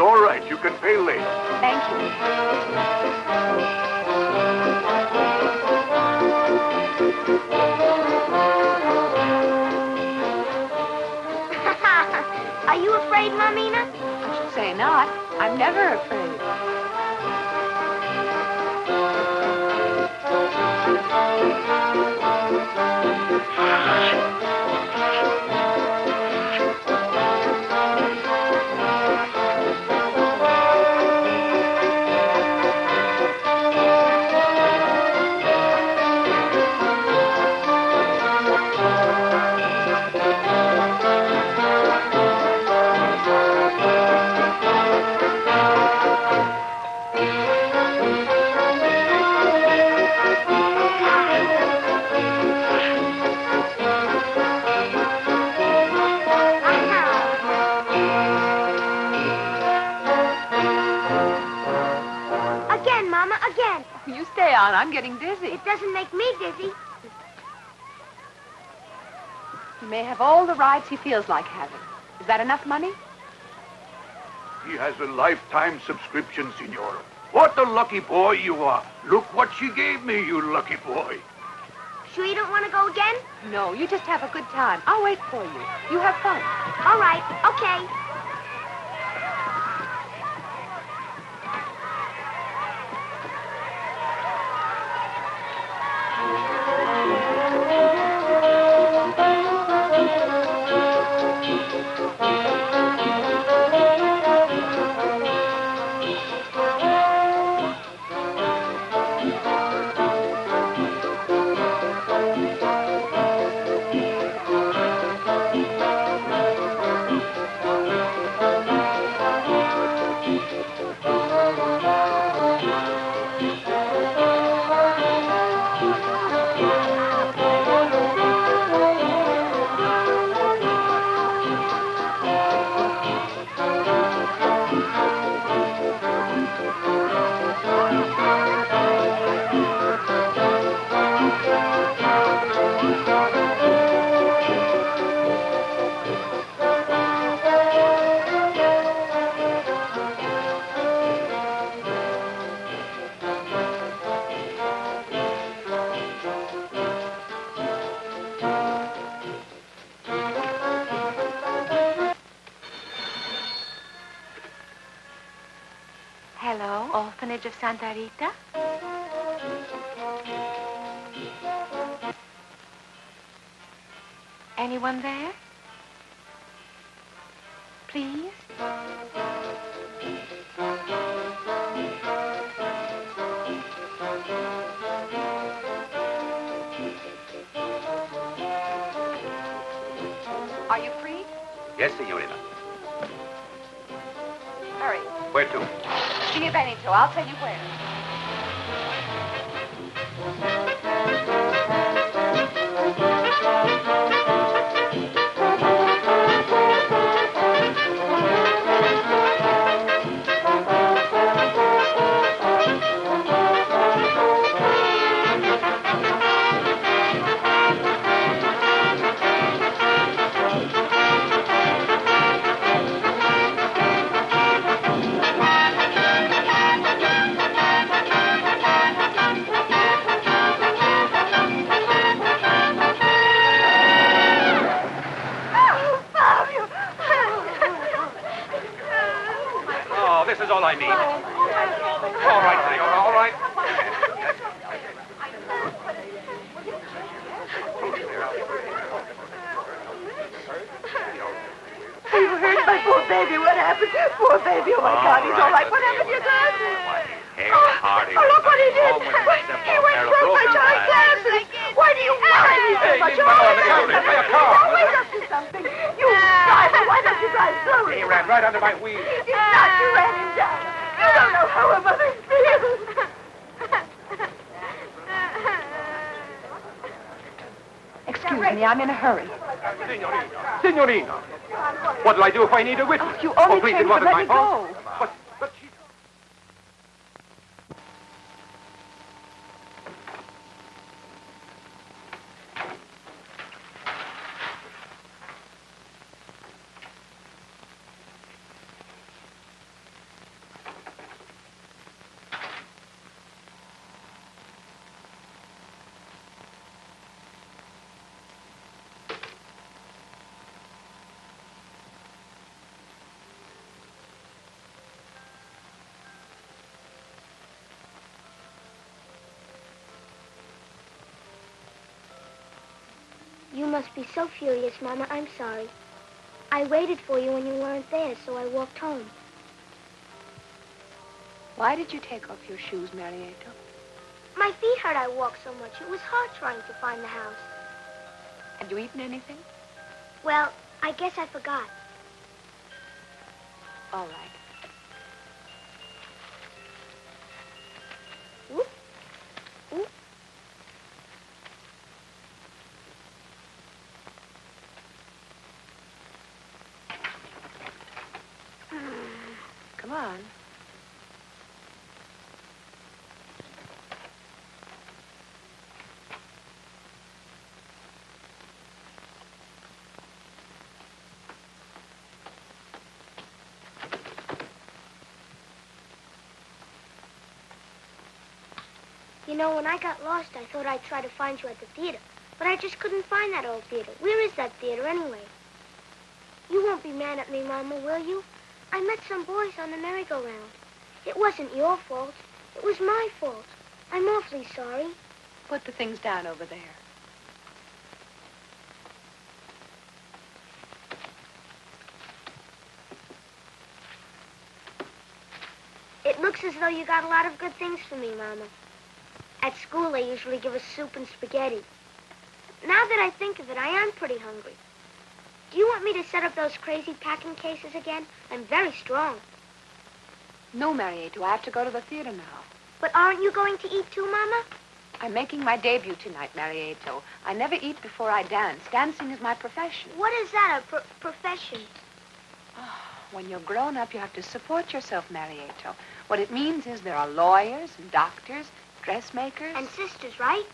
It's all right. You can pay later. Thank you. Are you afraid, Mamina? I should say not. I'm never afraid. I'm getting dizzy. It doesn't make me dizzy. He may have all the rides he feels like having. Is that enough money? He has a lifetime subscription, Signora. What a lucky boy you are. Look what she gave me, you lucky boy. Sure you don't want to go again? No, you just have a good time. I'll wait for you. You have fun. All right, okay. Of Santa Rita. anyone there? Please? Are you free? Yes, signorina. Hurry. Where to? See if any to. I'll tell you where. You must be so furious, Mama. I'm sorry. I waited for you when you weren't there, so I walked home. Why did you take off your shoes, Marietto? My feet hurt. I walked so much. It was hard trying to find the house. Had you eaten anything? Well, I guess I forgot. All right. You know, when I got lost, I thought I'd try to find you at the theater. But I just couldn't find that old theater. Where is that theater, anyway? You won't be mad at me, Mama, will you? I met some boys on the merry-go-round. It wasn't your fault. It was my fault. I'm awfully sorry. Put the things down over there. It looks as though you got a lot of good things for me, Mama. At school, they usually give us soup and spaghetti. Now that I think of it, I am pretty hungry. Do you want me to set up those crazy packing cases again? I'm very strong. No, Marietto, I have to go to the theater now. But aren't you going to eat too, Mama? I'm making my debut tonight, Marietto. I never eat before I dance. Dancing is my profession. What is that, a profession? Oh, when you're grown up, you have to support yourself, Marietto. What it means is there are lawyers and doctors, dressmakers. And sisters, right?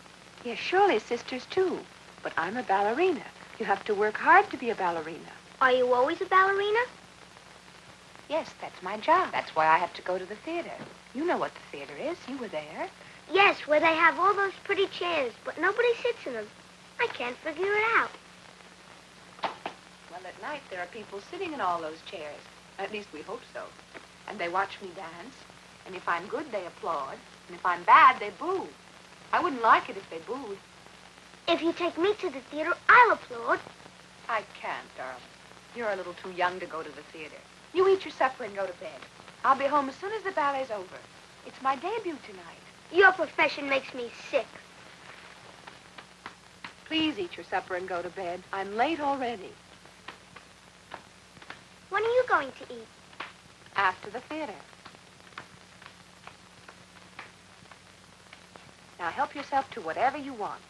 Yes, surely sisters, too. But I'm a ballerina. You have to work hard to be a ballerina. Are you always a ballerina? Yes, that's my job. That's why I have to go to the theater. You know what the theater is. You were there. Yes, where they have all those pretty chairs, but nobody sits in them. I can't figure it out. Well, at night, there are people sitting in all those chairs. At least we hope so. And they watch me dance. And if I'm good, they applaud. And if I'm bad, they boo. I wouldn't like it if they booed. If you take me to the theater, I'll applaud. I can't, darling. You're a little too young to go to the theater. You eat your supper and go to bed. I'll be home as soon as the ballet's over. It's my debut tonight. Your profession makes me sick. Please eat your supper and go to bed. I'm late already. When are you going to eat? After the theater. Now help yourself to whatever you want.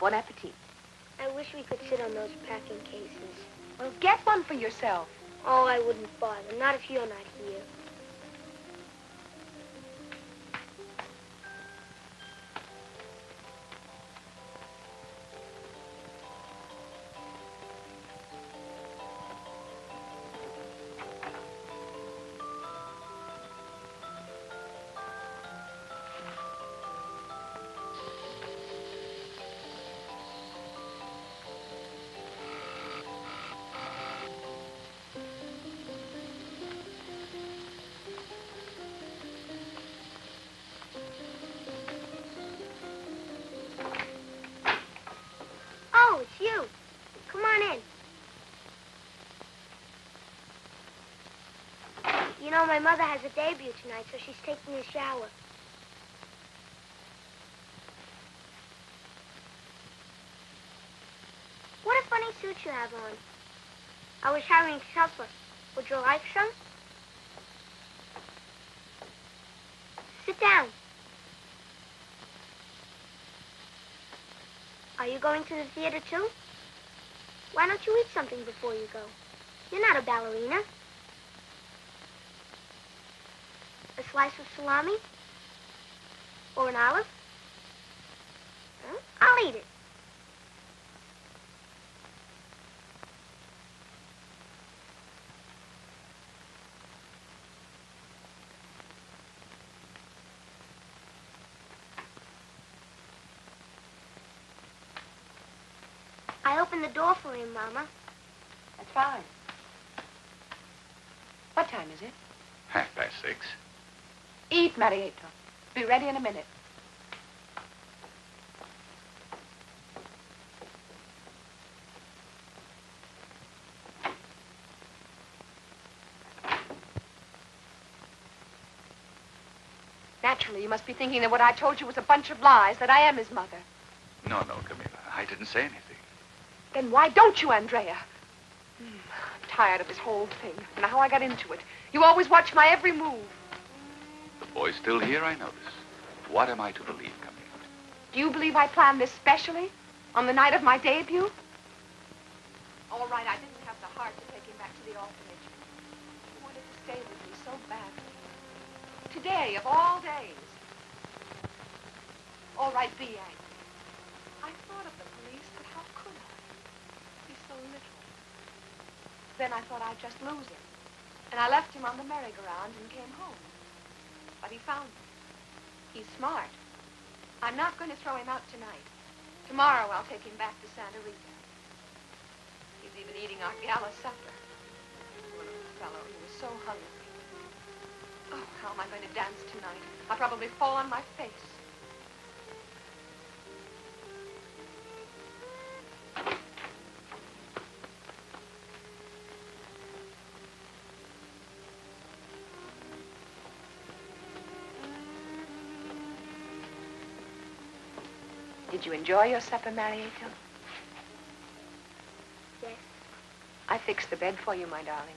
Bon appetit. I wish we could sit on those packing cases. Well, get one for yourself. Oh, I wouldn't bother. Not if you're not here. You know, my mother has a debut tonight, so she's taking a shower. What a funny suit you have on. I was hiring supper. Would you like some? Sit down. Are you going to the theater, too? Why don't you eat something before you go? You're not a ballerina. A slice of salami? Or an olive? I'll eat it. I opened the door for him, Mama. That's fine. What time is it? 6:30. Eat, Marietto. Be ready in a minute. Naturally, you must be thinking that what I told you was a bunch of lies, that I am his mother. No, Camilla. I didn't say anything. Then why don't you, Andrea? I'm tired of this whole thing and how I got into it. You always watch my every move. Boy's still here, I notice. What am I to believe, Camilla? Do you believe I planned this specially? On the night of my debut? All right, I didn't have the heart to take him back to the orphanage. He wanted to stay with me so badly. Today, of all days. All right, be angry. I thought of the police, but how could I? He's so little. Then I thought I'd just lose him. And I left him on the merry-go-round and came home. But he found me. He's smart. I'm not going to throw him out tonight. Tomorrow I'll take him back to Santa Rita. He's even eating our gala supper. What a fellow. He was so hungry. Oh, how am I going to dance tonight? I'll probably fall on my face. Did you enjoy your supper, Marietto? Yes. I fixed the bed for you, my darling.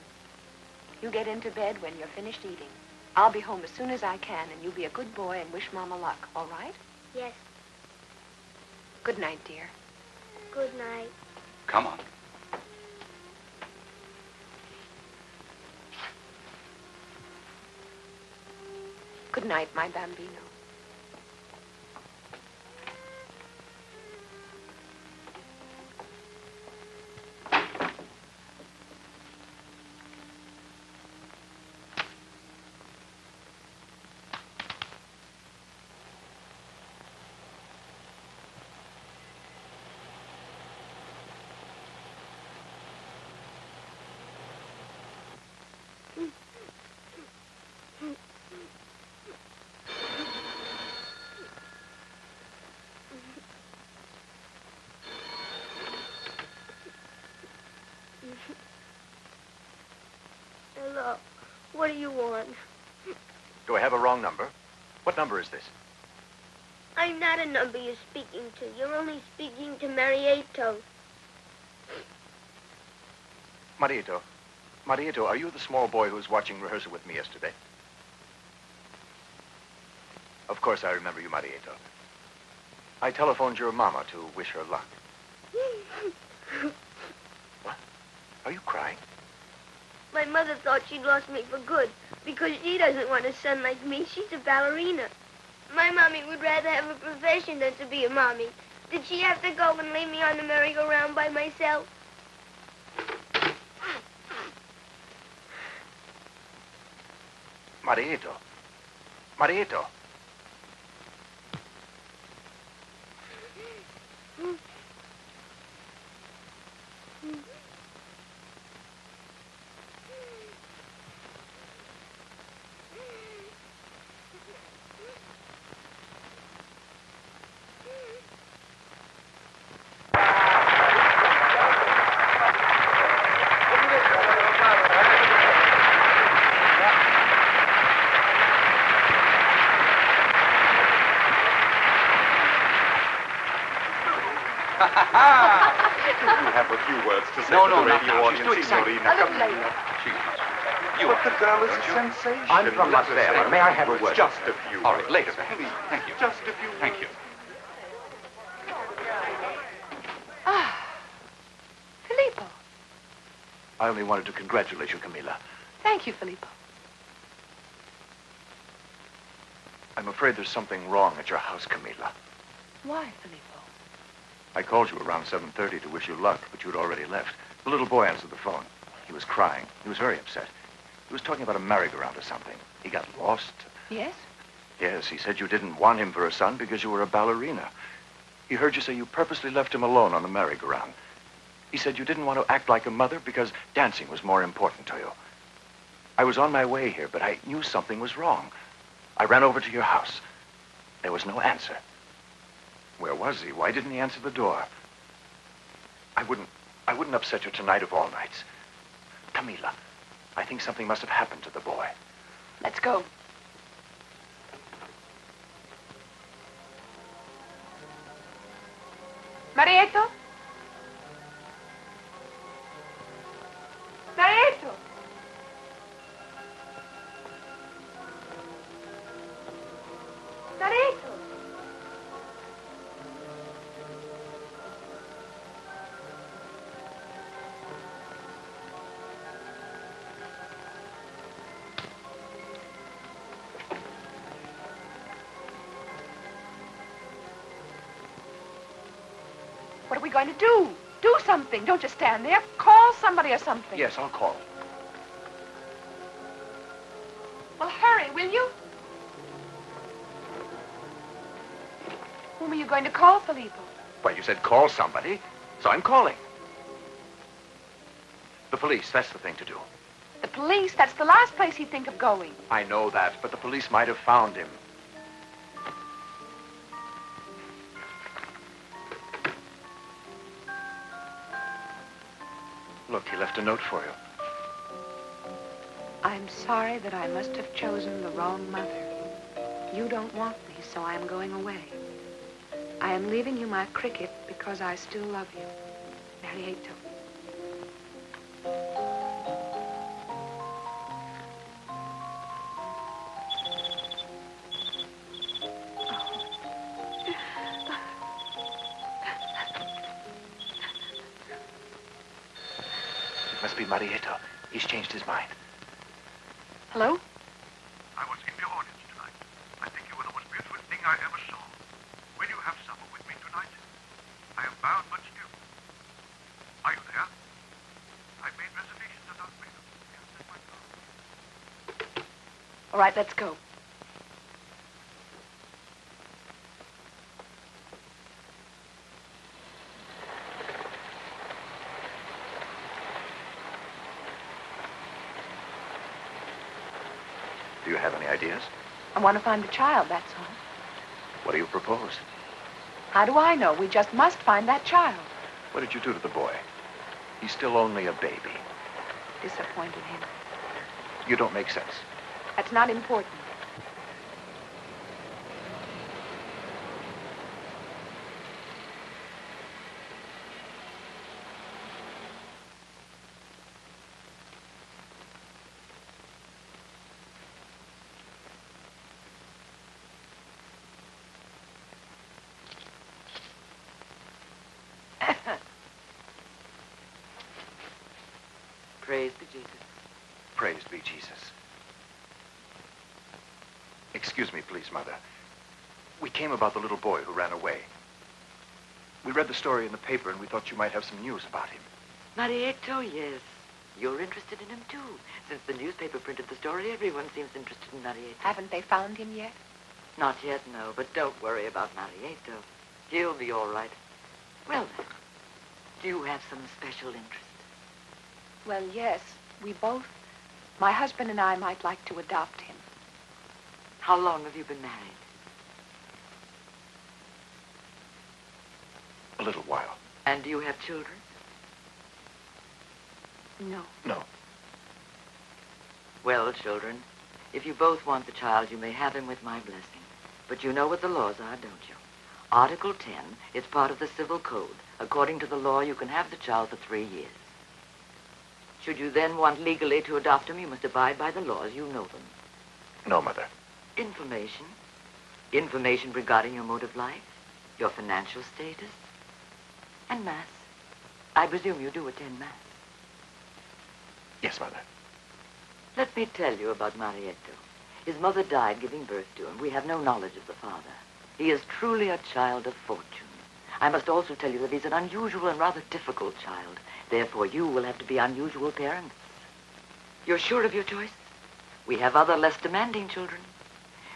You get into bed when you're finished eating. I'll be home as soon as I can, and you be a good boy and wish Mama luck, all right? Yes. Good night, dear. Good night. Come on. Good night, my bambino. What do you want? Do I have a wrong number? What number is this? I'm not a number you're speaking to. You're only speaking to Marietto. Marietto. Marietto, are you the small boy who was watching rehearsal with me yesterday? Of course I remember you, Marietto. I telephoned your mama to wish her luck. What? Are you crying? My mother thought she'd lost me for good because she doesn't want a son like me. She's a ballerina. My mommy would rather have a profession than to be a mommy. Did she have to go and leave me on the merry-go-round by myself? Marietto. Marietto. Sensation. I'm from Las Vegas. May I have a word? Just a few. All right, later, perhaps. Thank you. Just a few. Thank you. Ah, Filippo. I only wanted to congratulate you, Camilla. Thank you, Filippo. I'm afraid there's something wrong at your house, Camilla. Why, Filippo? I called you around 7:30 to wish you luck, but you'd already left. The little boy answered the phone. He was crying. He was very upset. He was talking about a merry-go-round or something. He got lost. Yes? Yes, he said you didn't want him for a son because you were a ballerina. He heard you say you purposely left him alone on the merry-go-round. He said you didn't want to act like a mother because dancing was more important to you. I was on my way here, but I knew something was wrong. I ran over to your house. There was no answer. Where was he? Why didn't he answer the door? I wouldn't upset you tonight of all nights. Camilla. I think something must have happened to the boy. Let's go. Marietto? Marietto! Marietto! Going to do something. Don't just stand there. Call somebody or something. Yes, I'll call. Well, hurry, will you? Whom are you going to call, Filippo? Well, you said call somebody, so I'm calling. The police, that's the thing to do. The police? That's the last place he'd think of going. I know that, but the police might have found him. Look, he left a note for you. I'm sorry that I must have chosen the wrong mother. You don't want me, so I'm going away. I am leaving you my cricket because I still love you. Marietto. Marietto, he's changed his mind. Hello? I was in the audience tonight. I think you were the most beautiful thing I ever saw. Will you have supper with me tonight? I am bound but still. Are you there? I've made reservations at our place. All right, let's go. Ideas? I want to find the child, that's all. What do you propose? How do I know? We just must find that child. What did you do to the boy? He's still only a baby. Disappointed him. You don't make sense. That's not important. Praise be Jesus. Praise be Jesus. Excuse me, please, Mother. We came about the little boy who ran away. We read the story in the paper and we thought you might have some news about him. Marietto, yes. You're interested in him, too. Since the newspaper printed the story, everyone seems interested in Marietto. Haven't they found him yet? Not yet, no. But don't worry about Marietto. He'll be all right. Well, then, do you have some special interest? Well, yes, we both. My husband and I might like to adopt him. How long have you been married? A little while. And do you have children? No. No. Well, children, if you both want the child, you may have him with my blessing. But you know what the laws are, don't you? Article 10 is part of the Civil Code. According to the law, you can have the child for 3 years. Should you then want legally to adopt him, you must abide by the laws. You know them. No, Mother. Information. Information regarding your mode of life, your financial status, and Mass. I presume you do attend Mass. Yes, Mother. Let me tell you about Marietto. His mother died giving birth to him. We have no knowledge of the father. He is truly a child of fortune. I must also tell you that he's an unusual and rather difficult child. Therefore, you will have to be unusual parents. You're sure of your choice? We have other less demanding children.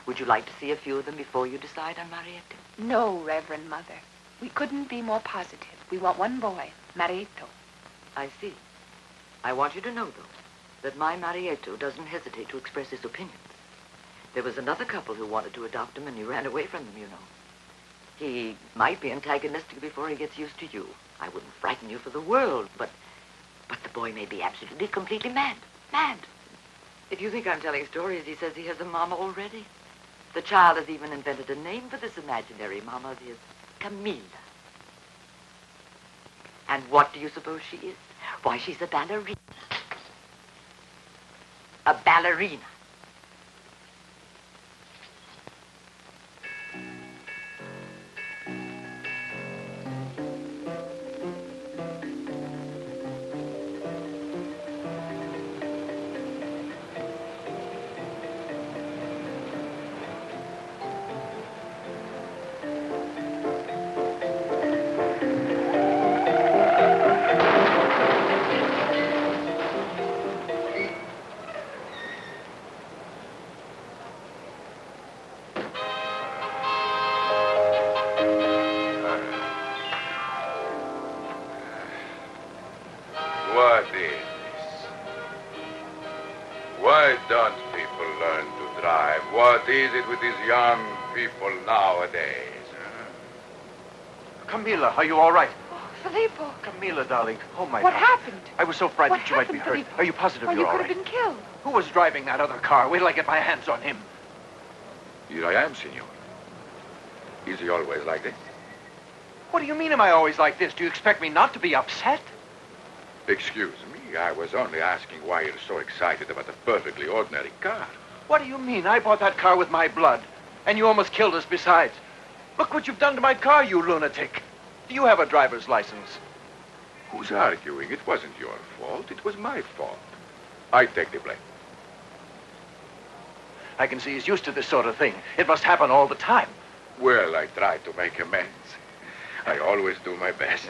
Would you like to see a few of them before you decide on Marietto? No, Reverend Mother. We couldn't be more positive. We want one boy, Marietto. I see. I want you to know, though, that my Marietto doesn't hesitate to express his opinions. There was another couple who wanted to adopt him, and he ran away from them, you know. He might be antagonistic before he gets used to you. I wouldn't frighten you for the world, but the boy may be absolutely, completely mad. Mad. If you think I'm telling stories, he says he has a mama already. The child has even invented a name for this imaginary mama of his, Camilla. And what do you suppose she is? Why, she's a ballerina. A ballerina. What is it with these young people nowadays? Camilla, are you all right? Oh, Filippo. Camilla, darling. Oh, my God. What happened? I was so frightened that you might be hurt. Filippo? Are you positive you're all right? You could have been killed. Who was driving that other car? Wait till I get my hands on him. Here I am, Signor. Is he always like this? What do you mean, am I always like this? Do you expect me not to be upset? Excuse me. I was only asking why you're so excited about a perfectly ordinary car. What do you mean? I bought that car with my blood, and you almost killed us besides. Look what you've done to my car, you lunatic. Do you have a driver's license? Who's arguing? It wasn't your fault. It was my fault. I take the blame. I can see he's used to this sort of thing. It must happen all the time. Well, I try to make amends. I always do my best.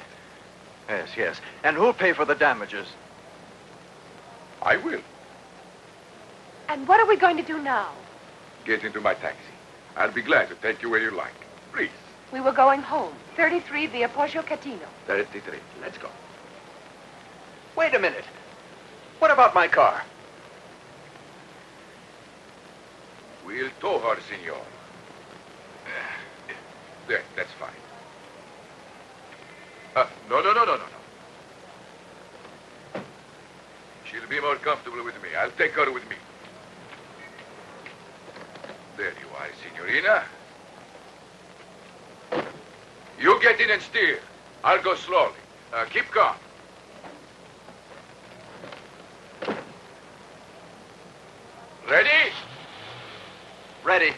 Yes, yes. And who'll pay for the damages? I will. And what are we going to do now? Get into my taxi. I'll be glad to take you where you like. Please. We were going home. 33 via Poggio Catino. 33. Let's go. Wait a minute. What about my car? We'll tow her, Signor. There, that's fine. No. She'll be more comfortable with me. I'll take her with me. There you are, signorina. You get in and steer. I'll go slowly. Keep calm. Ready? Ready.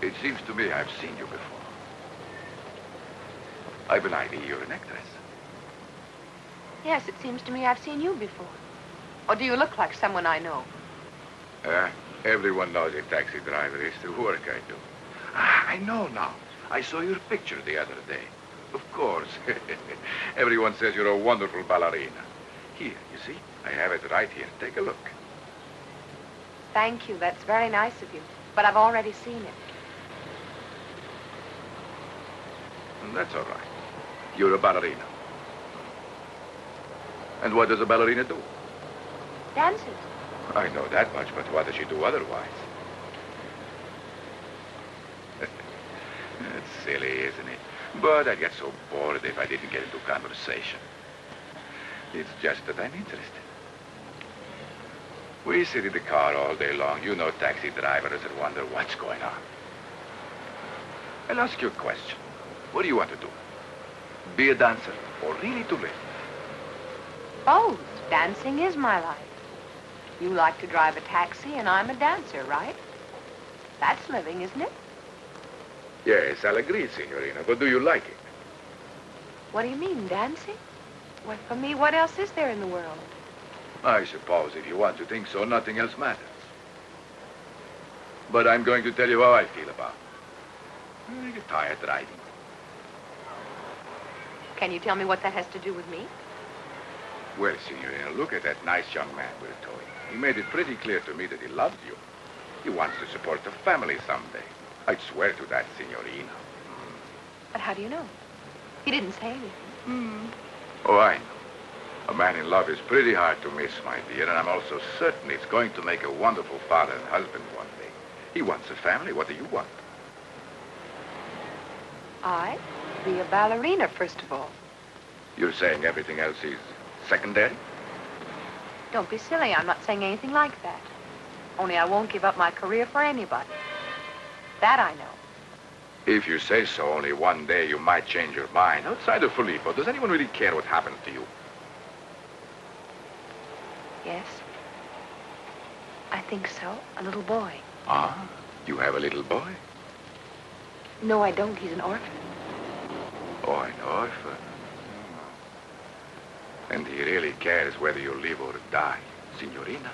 It seems to me I've seen you before. I believe you're an actress. Yes, it seems to me I've seen you before. Or do you look like someone I know? Everyone knows a taxi driver. It's the work I do. Ah, I know now. I saw your picture the other day. Of course. Everyone says you're a wonderful ballerina. Here, you see? I have it right here. Take a look. Thank you. That's very nice of you. But I've already seen it. That's all right. You're a ballerina. And what does a ballerina do? Dances. I know that much, but what does she do otherwise? It's silly, isn't it? But I'd get so bored if I didn't get into conversation. It's just that I'm interested. We sit in the car all day long. You know taxi drivers that wonder what's going on. I'll ask you a question. What do you want to do? Be a dancer or really to live? Both. Dancing is my life. You like to drive a taxi and I'm a dancer, right? That's living, isn't it? Yes, I'll agree, signorina, but do you like it? What do you mean, dancing? Well, for me, what else is there in the world? I suppose if you want to think so, nothing else matters. But I'm going to tell you how I feel about it. I get tired riding. Can you tell me what that has to do with me? Well, signorina, look at that nice young man we're towing. He made it pretty clear to me that he loves you. He wants to support the family someday. I'd swear to that, signorina. But how do you know? He didn't say anything. Oh, I know. A man in love is pretty hard to miss, my dear, and I'm also certain he's going to make a wonderful father and husband one day. He wants a family. What do you want? I? Be a ballerina, first of all. You're saying everything else is secondary? Don't be silly. I'm not saying anything like that. Only I won't give up my career for anybody. That I know. If you say so, only one day you might change your mind. Outside of Filippo, does anyone really care what happens to you? Yes. I think so. A little boy. Ah, you have a little boy? No, I don't. He's an orphan. Oh, an orphan. And he really cares whether you live or die, signorina.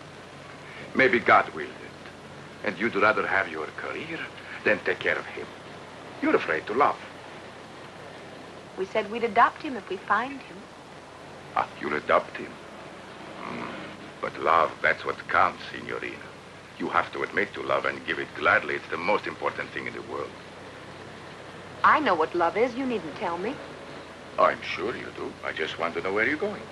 Maybe God willed it. And you'd rather have your career than take care of him. You're afraid to love. We said we'd adopt him if we find him. Ah, you'll adopt him. But love, that's what counts, signorina. You have to admit to love and give it gladly. It's the most important thing in the world. I know what love is. You needn't tell me. I'm sure you do. I just want to know where you're going.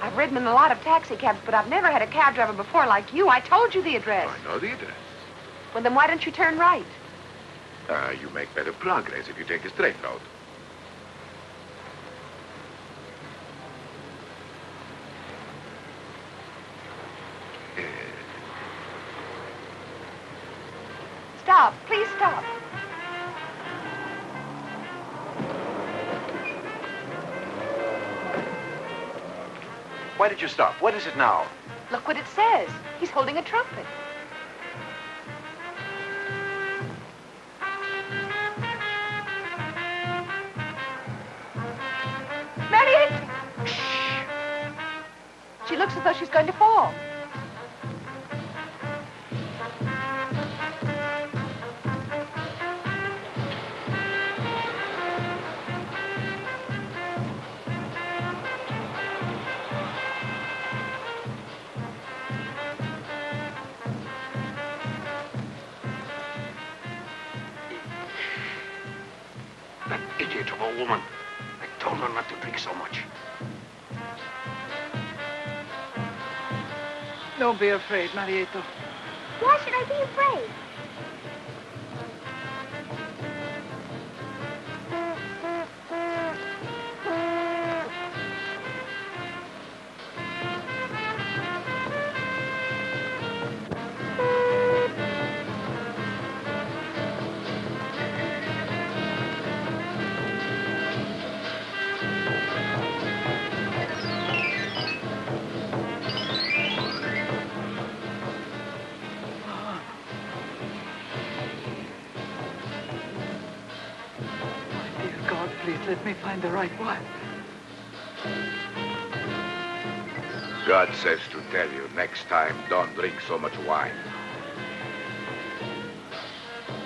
I've ridden in a lot of taxi cabs, but I've never had a cab driver before like you. I told you the address. I know the address. Well, then why don't you turn right? You make better progress if you take a straight road. Stop. Please stop. Why did you stop? What is it now? Look what it says. He's holding a trumpet. Marietto! Shh! She looks as though she's going to fall. Woman, I told her not to drink so much. Don't be afraid, Marietto. Why should I be afraid? Let me find the right one. God says to tell you, next time, don't drink so much wine.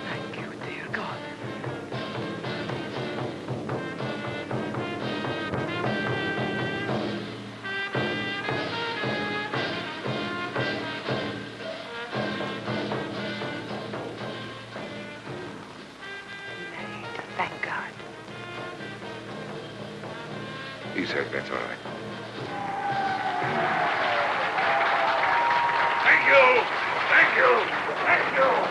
Thank you, dear God. Thank God. He said that's all right. Thank you. Thank you. Thank you. Thank you.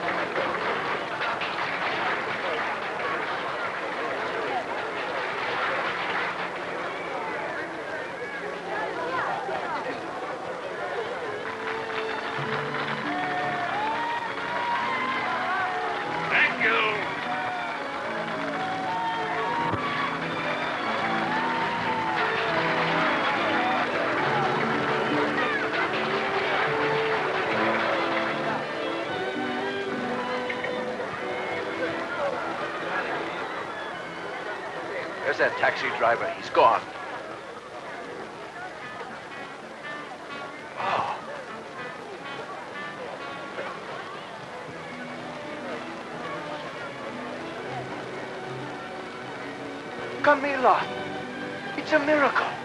That taxi driver, he's gone. Oh. Camilla, it's a miracle.